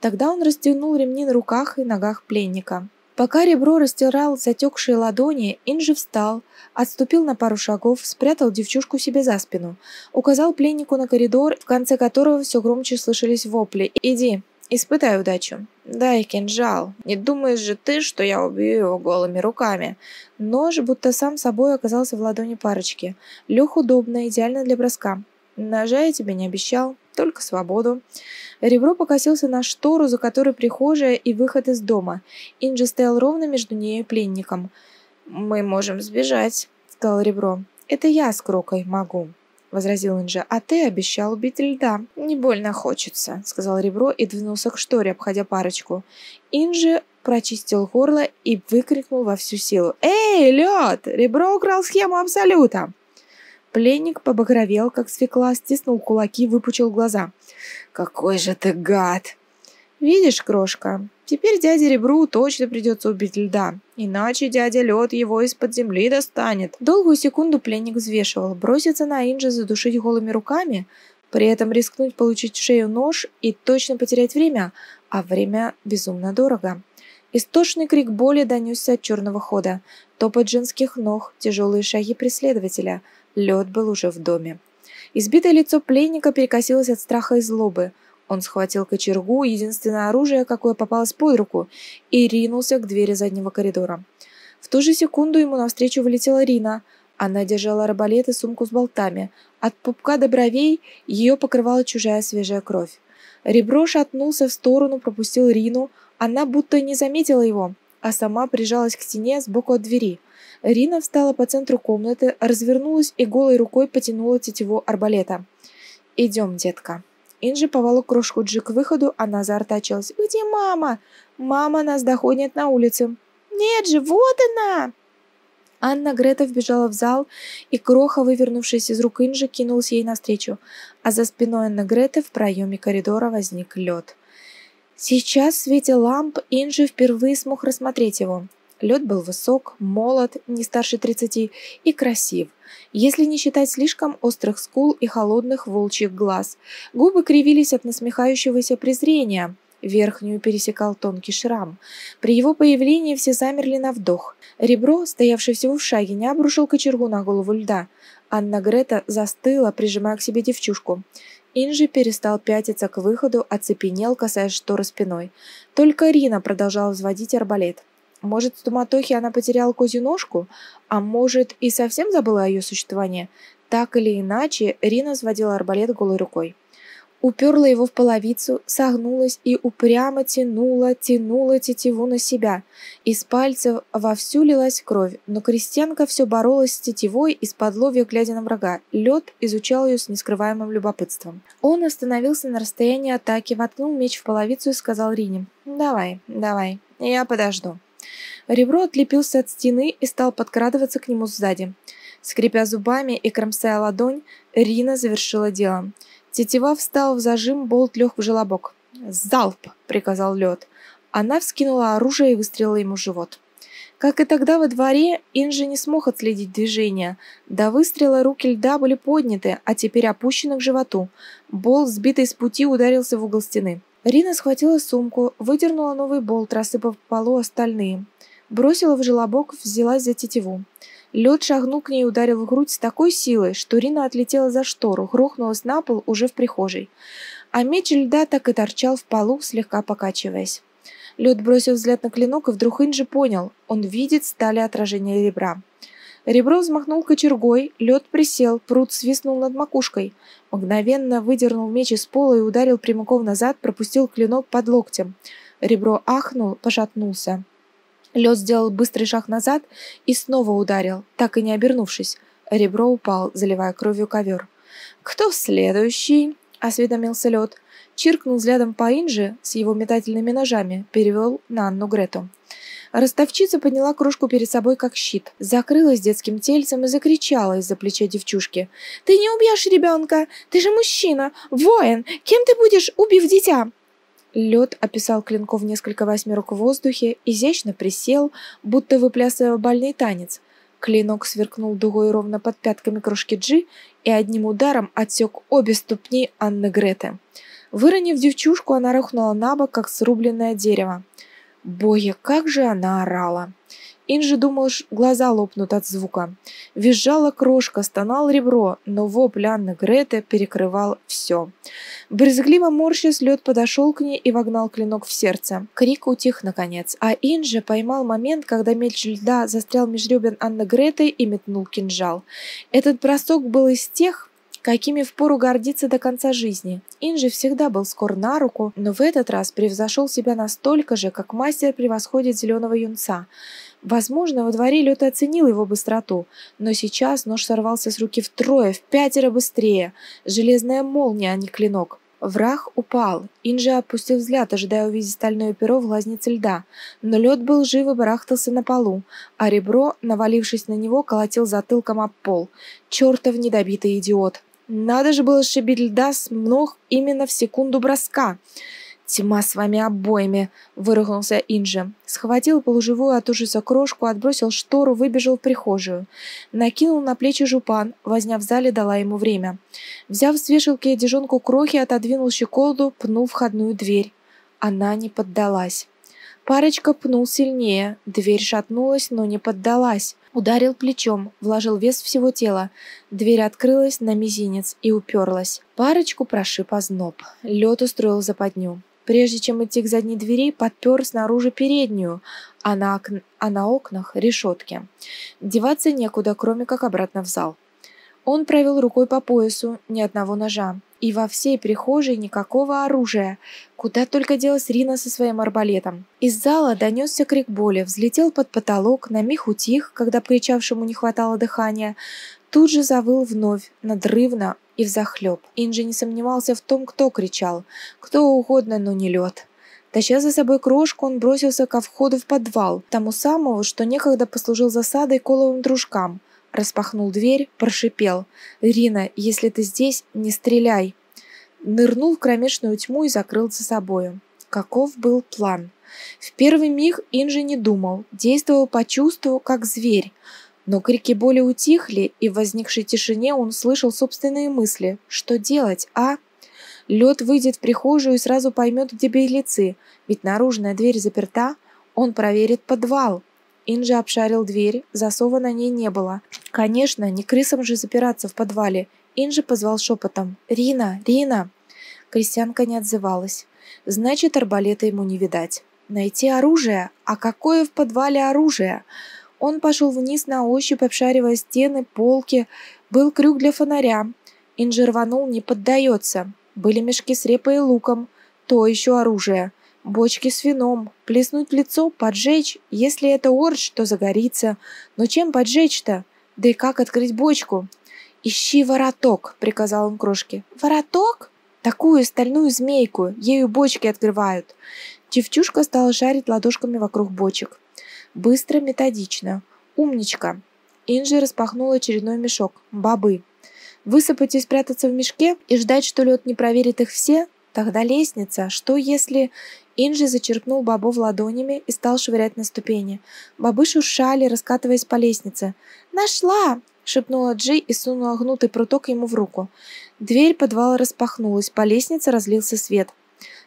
Тогда он расстегнул ремни на руках и ногах пленника. Пока Ребро растирал затекшие ладони, Инджи встал, отступил на пару шагов, спрятал девчушку себе за спину, указал пленнику на коридор, в конце которого все громче слышались вопли. «Иди, испытай удачу. Дай кинжал. Не думаешь же ты, что я убью его голыми руками?» Нож будто сам собой оказался в ладони парочки. Лег удобно, идеально для броска. «Ножа я тебе не обещал, только свободу». Ребро покосился на штору, за которой прихожая и выход из дома. Инджи стоял ровно между ней и пленником. «Мы можем сбежать», — сказал Ребро. «Это я с Крокой могу», — возразил Инджи. «А ты обещал убить льда». «Не больно хочется», — сказал Ребро и двинулся к шторе, обходя парочку. Инджи прочистил горло и выкрикнул во всю силу. «Эй, лед! Ребро украл схему абсолюта!» Пленник побагровел, как свекла, стиснул кулаки, выпучил глаза. «Какой же ты гад!» «Видишь, крошка, теперь дяде Ребру точно придется убить льда, иначе дядя Лед его из-под земли достанет». Долгую секунду пленник взвешивал, броситься на Инджи, задушить голыми руками, при этом рискнуть получить в шею нож и точно потерять время, а время безумно дорого. Истошный крик боли донесся от черного хода, топот женских ног, тяжелые шаги преследователя. Лед был уже в доме. Избитое лицо пленника перекосилось от страха и злобы. Он схватил кочергу, единственное оружие, какое попалось под руку, и ринулся к двери заднего коридора. В ту же секунду ему навстречу вылетела Рина. Она держала арбалет и сумку с болтами. От пупка до бровей ее покрывала чужая свежая кровь. Ребро шатнулся в сторону, пропустил Рину. Она будто не заметила его, а сама прижалась к стене сбоку от двери. Рина встала по центру комнаты, развернулась и голой рукой потянула тетиву арбалета. «Идем, детка». Инжи поволок крошку Джи к выходу, она заортачилась. «Где мама? Мама нас догонит на улице». «Нет же, вот она!» Анна Грета вбежала в зал, и кроха, вывернувшись из рук Инжи, кинулась ей навстречу, а за спиной Анны Греты в проеме коридора возник лед. Сейчас в свете ламп Инжи впервые смог рассмотреть его. Лед был высок, молод, не старше 30, и красив, если не считать слишком острых скул и холодных волчьих глаз. Губы кривились от насмехающегося презрения. Верхнюю пересекал тонкий шрам. При его появлении все замерли на вдох. Ребро, стоявшее всего в шаге, не обрушил кочергу на голову льда. Анна Грета застыла, прижимая к себе девчушку. Инжи перестал пятиться к выходу, оцепенел, касаясь шторы спиной. Только Рина продолжала взводить арбалет. Может, в суматохе она потеряла козью ножку? А может, и совсем забыла о ее существовании? Так или иначе, Рина взводила арбалет голой рукой. Уперла его в половицу, согнулась и упрямо тянула тетиву на себя. Из пальцев вовсю лилась кровь, но крестьянка все боролась с тетивой из-под лобья, глядя на врага. Лед изучал ее с нескрываемым любопытством. Он остановился на расстоянии атаки, воткнул меч в половицу и сказал Рине: «Давай, я подожду». Ребро отлепился от стены и стал подкрадываться к нему сзади. Скрипя зубами и кромсая ладонь, Рина завершила дело. Тетива встала в зажим, болт лег в желобок. «Залп!» – приказал лед. Она вскинула оружие и выстрелила ему в живот. Как и тогда во дворе, Инжи не смог отследить движение. До выстрела руки льда были подняты, а теперь опущены к животу. Болт, сбитый с пути, ударился в угол стены. Рина схватила сумку, выдернула новый болт, рассыпав по полу остальные. Бросила в желобок, взялась за тетиву. Лед шагнул к ней и ударил в грудь с такой силой, что Рина отлетела за штору, грохнулась на пол уже в прихожей. А меч льда так и торчал в полу, слегка покачиваясь. Лед бросил взгляд на клинок, и вдруг Инжи понял, он видит стали отражение ребра. Ребро взмахнул кочергой, лед присел, прут свистнул над макушкой. Мгновенно выдернул меч из пола и ударил прямиком назад, пропустил клинок под локтем. Ребро ахнул, пошатнулся. Лед сделал быстрый шаг назад и снова ударил, так и не обернувшись. Ребро упал, заливая кровью ковер. «Кто следующий?» – осведомился лед. Чиркнул взглядом по Инжи с его метательными ножами, перевел на Анну Грету. Ростовчица подняла крошку перед собой как щит, закрылась детским тельцем и закричала из-за плеча девчушки: «Ты не убьешь ребенка! Ты же мужчина! Воин! Кем ты будешь, убив дитя?» Лед описал клинком несколько восьмерок в воздухе, изящно присел, будто выплясывая бальный танец. Клинок сверкнул дугой ровно под пятками крошки Джи и одним ударом отсек обе ступни Анны Греты. Выронив девчушку, она рухнула на бок, как срубленное дерево. Боги, как же она орала! Инжи думал, глаза лопнут от звука. Визжала крошка, стонал ребро, но вопль Анны Греты перекрывал все. Брезгливо морщась, лед подошел к ней и вогнал клинок в сердце. Крик утих наконец, а Инжи поймал момент, когда меч льда застрял меж ребен Анны Греты и метнул кинжал. Этот бросок был из тех, какими впору гордиться до конца жизни. Инжи всегда был скор на руку, но в этот раз превзошел себя настолько же, как мастер превосходит зеленого юнца. Возможно, во дворе лед оценил его быстроту, но сейчас нож сорвался с руки втрое, в пятеро быстрее. Железная молния, а не клинок. Враг упал. Инжи опустил взгляд, ожидая увидеть стальное перо в глазнице льда. Но лед был жив и барахтался на полу, а ребро, навалившись на него, колотил затылком об пол. Чертов недобитый идиот! Надо же было сшибить льда с ног именно в секунду броска. «Тьма с вами обоими!» – выругнулся Инжи. Схватил полуживую от ужаса крошку, отбросил штору, выбежал в прихожую. Накинул на плечи жупан, возня в зале дала ему время. Взяв с вешалки одежонку крохи, отодвинул щеколду, пнул входную дверь. Она не поддалась. Парочка пнул сильнее, дверь шатнулась, но не поддалась. Ударил плечом, вложил вес всего тела. Дверь открылась на мизинец и уперлась. Парочку прошиб озноб. Лед устроил западню. Прежде чем идти к задней двери, подпер снаружи переднюю, а на окнах решетки. Деваться некуда, кроме как обратно в зал. Он провел рукой по поясу, ни одного ножа. И во всей прихожей никакого оружия. Куда только делась Рина со своим арбалетом. Из зала донесся крик боли, взлетел под потолок, на миг утих, когда кричавшему не хватало дыхания. Тут же завыл вновь, надрывно и взахлеб. Инджи не сомневался в том, кто кричал. Кто угодно, но не лед. Таща за собой крошку, он бросился ко входу в подвал, тому самому, что некогда послужил засадой коловым дружкам. Распахнул дверь, прошипел: «Рина, если ты здесь, не стреляй!» Нырнул в кромешную тьму и закрыл за собою. Каков был план? В первый миг Инджи не думал, действовал по чувству, как зверь. Но крики боли утихли, и в возникшей тишине он слышал собственные мысли. Что делать, а? Лед выйдет в прихожую и сразу поймет, где беглецы, ведь наружная дверь заперта, он проверит подвал. Инджи обшарил дверь, засова на ней не было. Конечно, не крысам же запираться в подвале. Инджи позвал шепотом: «Рина, Рина!» Крестьянка не отзывалась. Значит, арбалета ему не видать. Найти оружие? А какое в подвале оружие? Он пошел вниз на ощупь, обшаривая стены, полки. Был крюк для фонаря. Инджи рванул, не поддается. Были мешки с репой и луком. То еще оружие. Бочки с вином. Плеснуть в лицо, поджечь. Если это орч, то загорится. Но чем поджечь-то? Да и как открыть бочку? «Ищи вороток», — приказал он крошке. «Вороток?» «Такую стальную змейку. Ею бочки открывают». Чевчушка стала шарить ладошками вокруг бочек. Быстро, методично. «Умничка». Инджи распахнул очередной мешок. «Бобы». Высыпать и спрятаться в мешке и ждать, что лед не проверит их все? Тогда лестница. Что если... Инджи зачерпнул бобов ладонями и стал швырять на ступени. Бобы шуршали, раскатываясь по лестнице. «Нашла!» – шепнула Джи и сунула гнутый пруток ему в руку. Дверь подвала распахнулась, по лестнице разлился свет.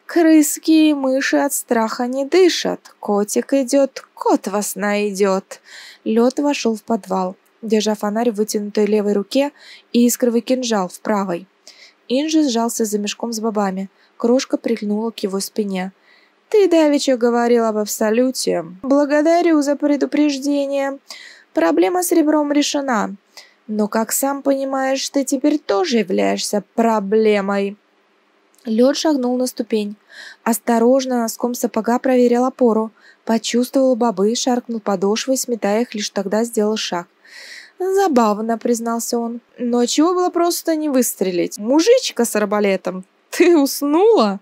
«Крыски и мыши от страха не дышат. Котик идет, кот вас найдет!» Лед вошел в подвал, держа фонарь в вытянутой левой руке и искровый кинжал в правой. Инджи сжался за мешком с бобами. Крошка прильнула к его спине. «Ты давеча говорил об абсолюте. Благодарю за предупреждение. Проблема с ребром решена. Но, как сам понимаешь, ты теперь тоже являешься проблемой». Лед шагнул на ступень. Осторожно носком сапога проверил опору. Почувствовал бобы, шаркнул подошвой, сметая их, лишь тогда сделал шаг. «Забавно», — признался он. «Но чего было просто не выстрелить? Мужичка с арбалетом, ты уснула?»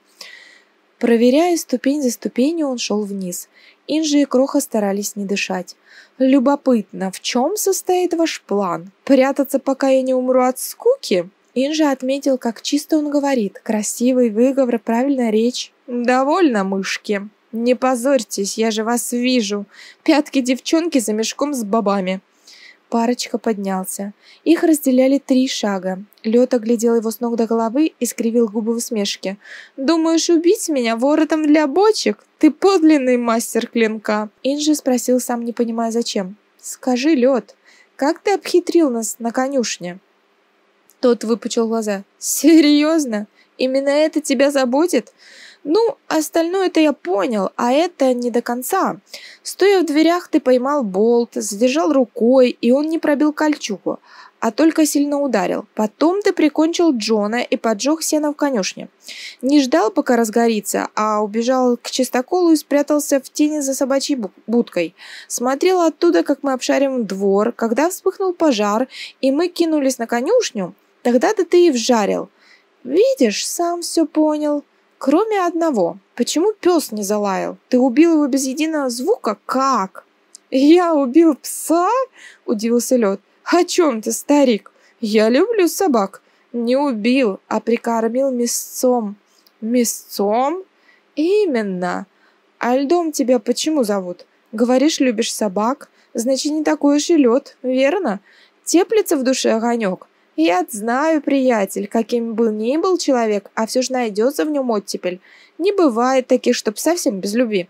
Проверяя ступень за ступенью, он шел вниз. Инджи и Кроха старались не дышать. «Любопытно, в чем состоит ваш план? Прятаться, пока я не умру от скуки?» Инджи отметил, как чисто он говорит. Красивый выговор, правильная речь. «Довольно, мышки. Не позорьтесь, я же вас вижу. Пятки девчонки за мешком с бобами». Парочка поднялся. Их разделяли 3 шага. Лед оглядел его с ног до головы и скривил губы в усмешке. «Думаешь убить меня воротом для бочек? Ты подлинный мастер клинка!» Инджи спросил, сам не понимая зачем. «Скажи, Лед, как ты обхитрил нас на конюшне?» Тот выпучил глаза. «Серьезно? Именно это тебя заботит? Ну, остальное-то я понял, а это не до конца. Стоя в дверях, ты поймал болт, задержал рукой, и он не пробил кольчугу, а только сильно ударил. Потом ты прикончил Джона и поджег сено в конюшне. Не ждал, пока разгорится, а убежал к чистоколу и спрятался в тени за собачьей будкой. Смотрел оттуда, как мы обшарим двор, когда вспыхнул пожар, и мы кинулись на конюшню, тогда-то ты и вжарил. Видишь, сам все понял». «Кроме одного. Почему пес не залаял? Ты убил его без единого звука? Как?» «Я убил пса?» – удивился Лед. «О чем ты, старик? Я люблю собак. Не убил, а прикормил мясцом». «Мясцом?» «Именно. А Льдом тебя почему зовут? Говоришь, любишь собак. Значит, не такой уж и лед, верно? Теплится в душе огонек. Я знаю, приятель, каким бы ни был человек, а все же найдется в нем оттепель. Не бывает таких, чтоб совсем без любви».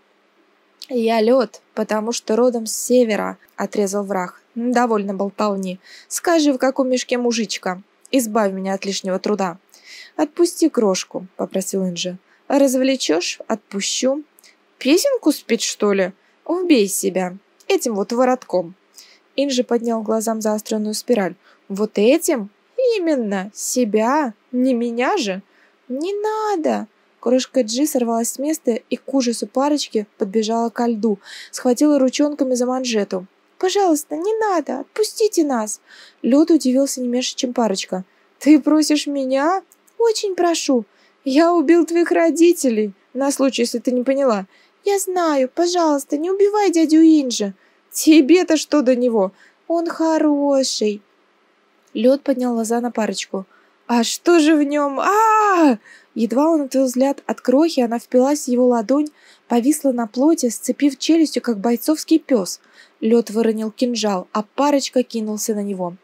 «Я лед, потому что родом с севера», — отрезал враг. «Довольно болтовни. Скажи, в каком мешке мужичка? Избавь меня от лишнего труда». «Отпусти крошку», — попросил Инджи. Развлечешь — отпущу. Песенку спеть, что ли? Убей себя. Этим вот воротком. Инжи поднял глазам заостренную спираль. Вот этим? Именно. Себя? Не меня же? Не надо. Крошка Джи сорвалась с места и к ужасу парочки подбежала ко льду, схватила ручонками за манжету. «Пожалуйста, не надо, отпустите нас!» Лед удивился не меньше, чем парочка. «Ты просишь меня?» «Очень прошу! Я убил твоих родителей, на случай, если ты не поняла!» «Я знаю, пожалуйста, не убивай дядю Инджи!» «Тебе-то что до него? Он хороший!» Лед поднял глаза на парочку. «А что же в нем? А-а-а!» Едва он отвел взгляд от крохи, она впилась в его ладонь, повисла на плоти, сцепив челюстью, как бойцовский пес. Лед выронил кинжал, а парочка кинулся на него.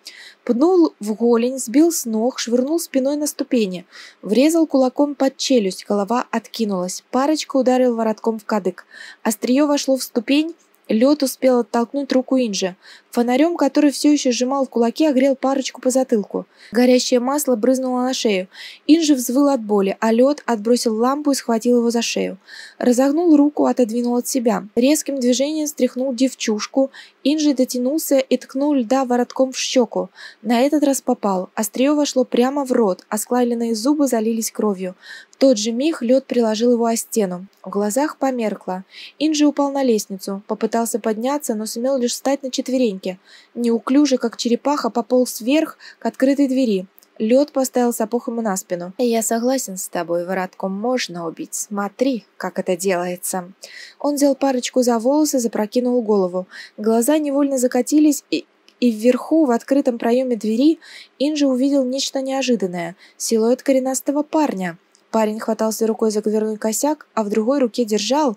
Пнул в голень, сбил с ног, швырнул спиной на ступени. Врезал кулаком под челюсть, голова откинулась. Парочка ударил воротком в кадык. Острие вошло в ступень, Лед успел оттолкнуть руку Инджи. Фонарем, который все еще сжимал в кулаке, огрел парочку по затылку. Горящее масло брызнуло на шею. Инджи взвыл от боли, а Лед отбросил лампу и схватил его за шею. Разогнул руку, отодвинул от себя. Резким движением стряхнул девчушку. Инджи дотянулся и ткнул льда воротком в щеку. На этот раз попал. Острие вошло прямо в рот, осклабленные зубы залились кровью. В тот же миг Лед приложил его о стену. В глазах померкло. Инджи упал на лестницу, попытался подняться, но сумел лишь встать на четвереньки. Неуклюже, как черепаха, пополз вверх к открытой двери. Лед поставил сапог ему на спину. «Я согласен с тобой, воротком можно убить. Смотри, как это делается». Он взял парочку за волосы, запрокинул голову. Глаза невольно закатились, и вверху, в открытом проеме двери, Инджи увидел нечто неожиданное. Силуэт коренастого парня. Парень хватался рукой за дверной косяк, а в другой руке держал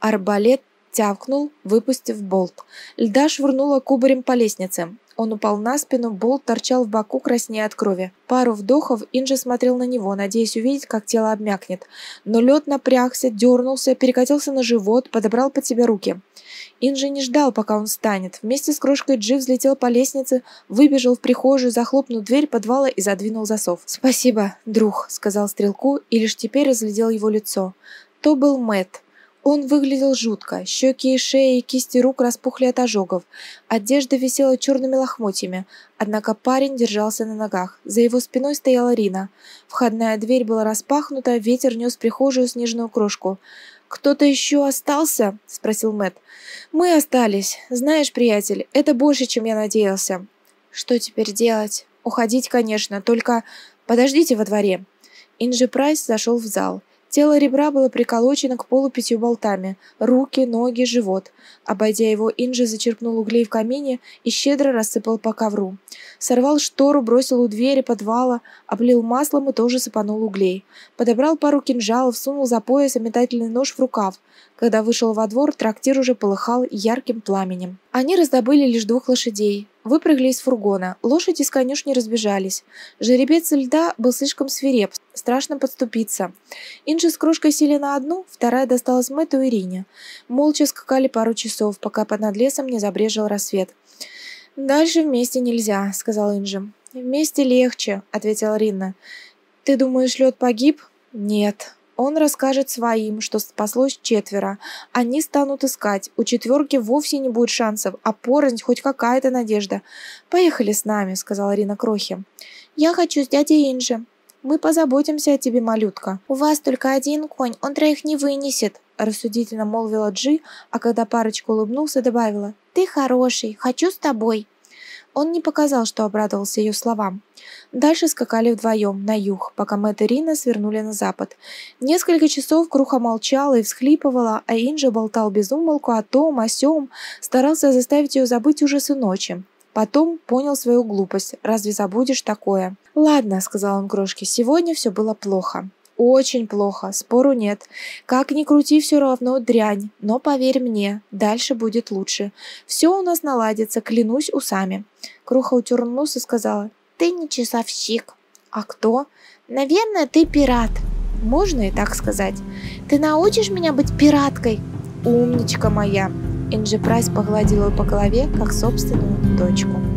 арбалет. Тявкнул, выпустив болт. Льда швырнула кубарем по лестнице. Он упал на спину, болт торчал в боку, краснея от крови. Пару вдохов Инджи смотрел на него, надеясь увидеть, как тело обмякнет. Но лед напрягся, дернулся, перекатился на живот, подобрал под себя руки. Инджи не ждал, пока он встанет. Вместе с крошкой Джи взлетел по лестнице, выбежал в прихожую, захлопнул дверь подвала и задвинул засов. «Спасибо, друг», — сказал стрелку, и лишь теперь разглядел его лицо. То был Мэтт. Он выглядел жутко, щеки и шеи, и кисти рук распухли от ожогов, одежда висела черными лохмотьями, однако парень держался на ногах, за его спиной стояла Рина. Входная дверь была распахнута, ветер нес в прихожую снежную крошку. «Кто-то еще остался?» – спросил Мэтт. «Мы остались. Знаешь, приятель, это больше, чем я надеялся». «Что теперь делать?» «Уходить, конечно, только подождите во дворе». Инджи Прайс зашел в зал. Тело ребра было приколочено к полу 5 болтами, руки, ноги, живот. Обойдя его, Инджи зачерпнул углей в камине и щедро рассыпал по ковру. Сорвал штору, бросил у двери подвала, облил маслом и тоже сыпанул углей. Подобрал пару кинжалов, сунул за пояс и метательный нож в рукав. Когда вышел во двор, трактир уже полыхал ярким пламенем. Они раздобыли лишь 2 лошадей. Выпрыгли из фургона, лошади из конюшни разбежались. Жеребец льда был слишком свиреп, страшно подступиться. Инджи с крошкой сели на одну, вторая досталась Мэтту и Рине. Молча скакали пару часов, пока над лесом не забрежил рассвет. «Дальше вместе нельзя», — сказал Инджи. «Вместе легче», — ответила Рина. «Ты думаешь, лед погиб?» «Нет». Он расскажет своим, что спаслось 4. Они станут искать. У 4-ки вовсе не будет шансов, а порознь хоть какая-то надежда. «Поехали с нами», — сказала Рина крохи. «Я хочу с дядей Инджи». «Мы позаботимся о тебе, малютка». «У вас только один конь, он 3 не вынесет», — рассудительно молвила Джи, а когда парочка улыбнулся, добавила: «Ты хороший, хочу с тобой». Он не показал, что обрадовался ее словам. Дальше скакали вдвоем на юг, пока Мэтт и Рина свернули на запад. Несколько часов круха молчала и всхлипывала, а Инджи болтал без умолку о том, о сём, старался заставить ее забыть ужасы ночи. Потом понял свою глупость. «Разве забудешь такое?» «Ладно», — сказал он крошке, — «сегодня все было плохо». «Очень плохо, спору нет. Как ни крути, все равно дрянь. Но поверь мне, дальше будет лучше. Все у нас наладится, клянусь усами». Кроха утер нос и сказала: «Ты не часовщик». «А кто?» «Наверное, ты пират». «Можно и так сказать». «Ты научишь меня быть пираткой?» «Умничка моя». Инджи Прайс погладила ее по голове, как собственную дочку.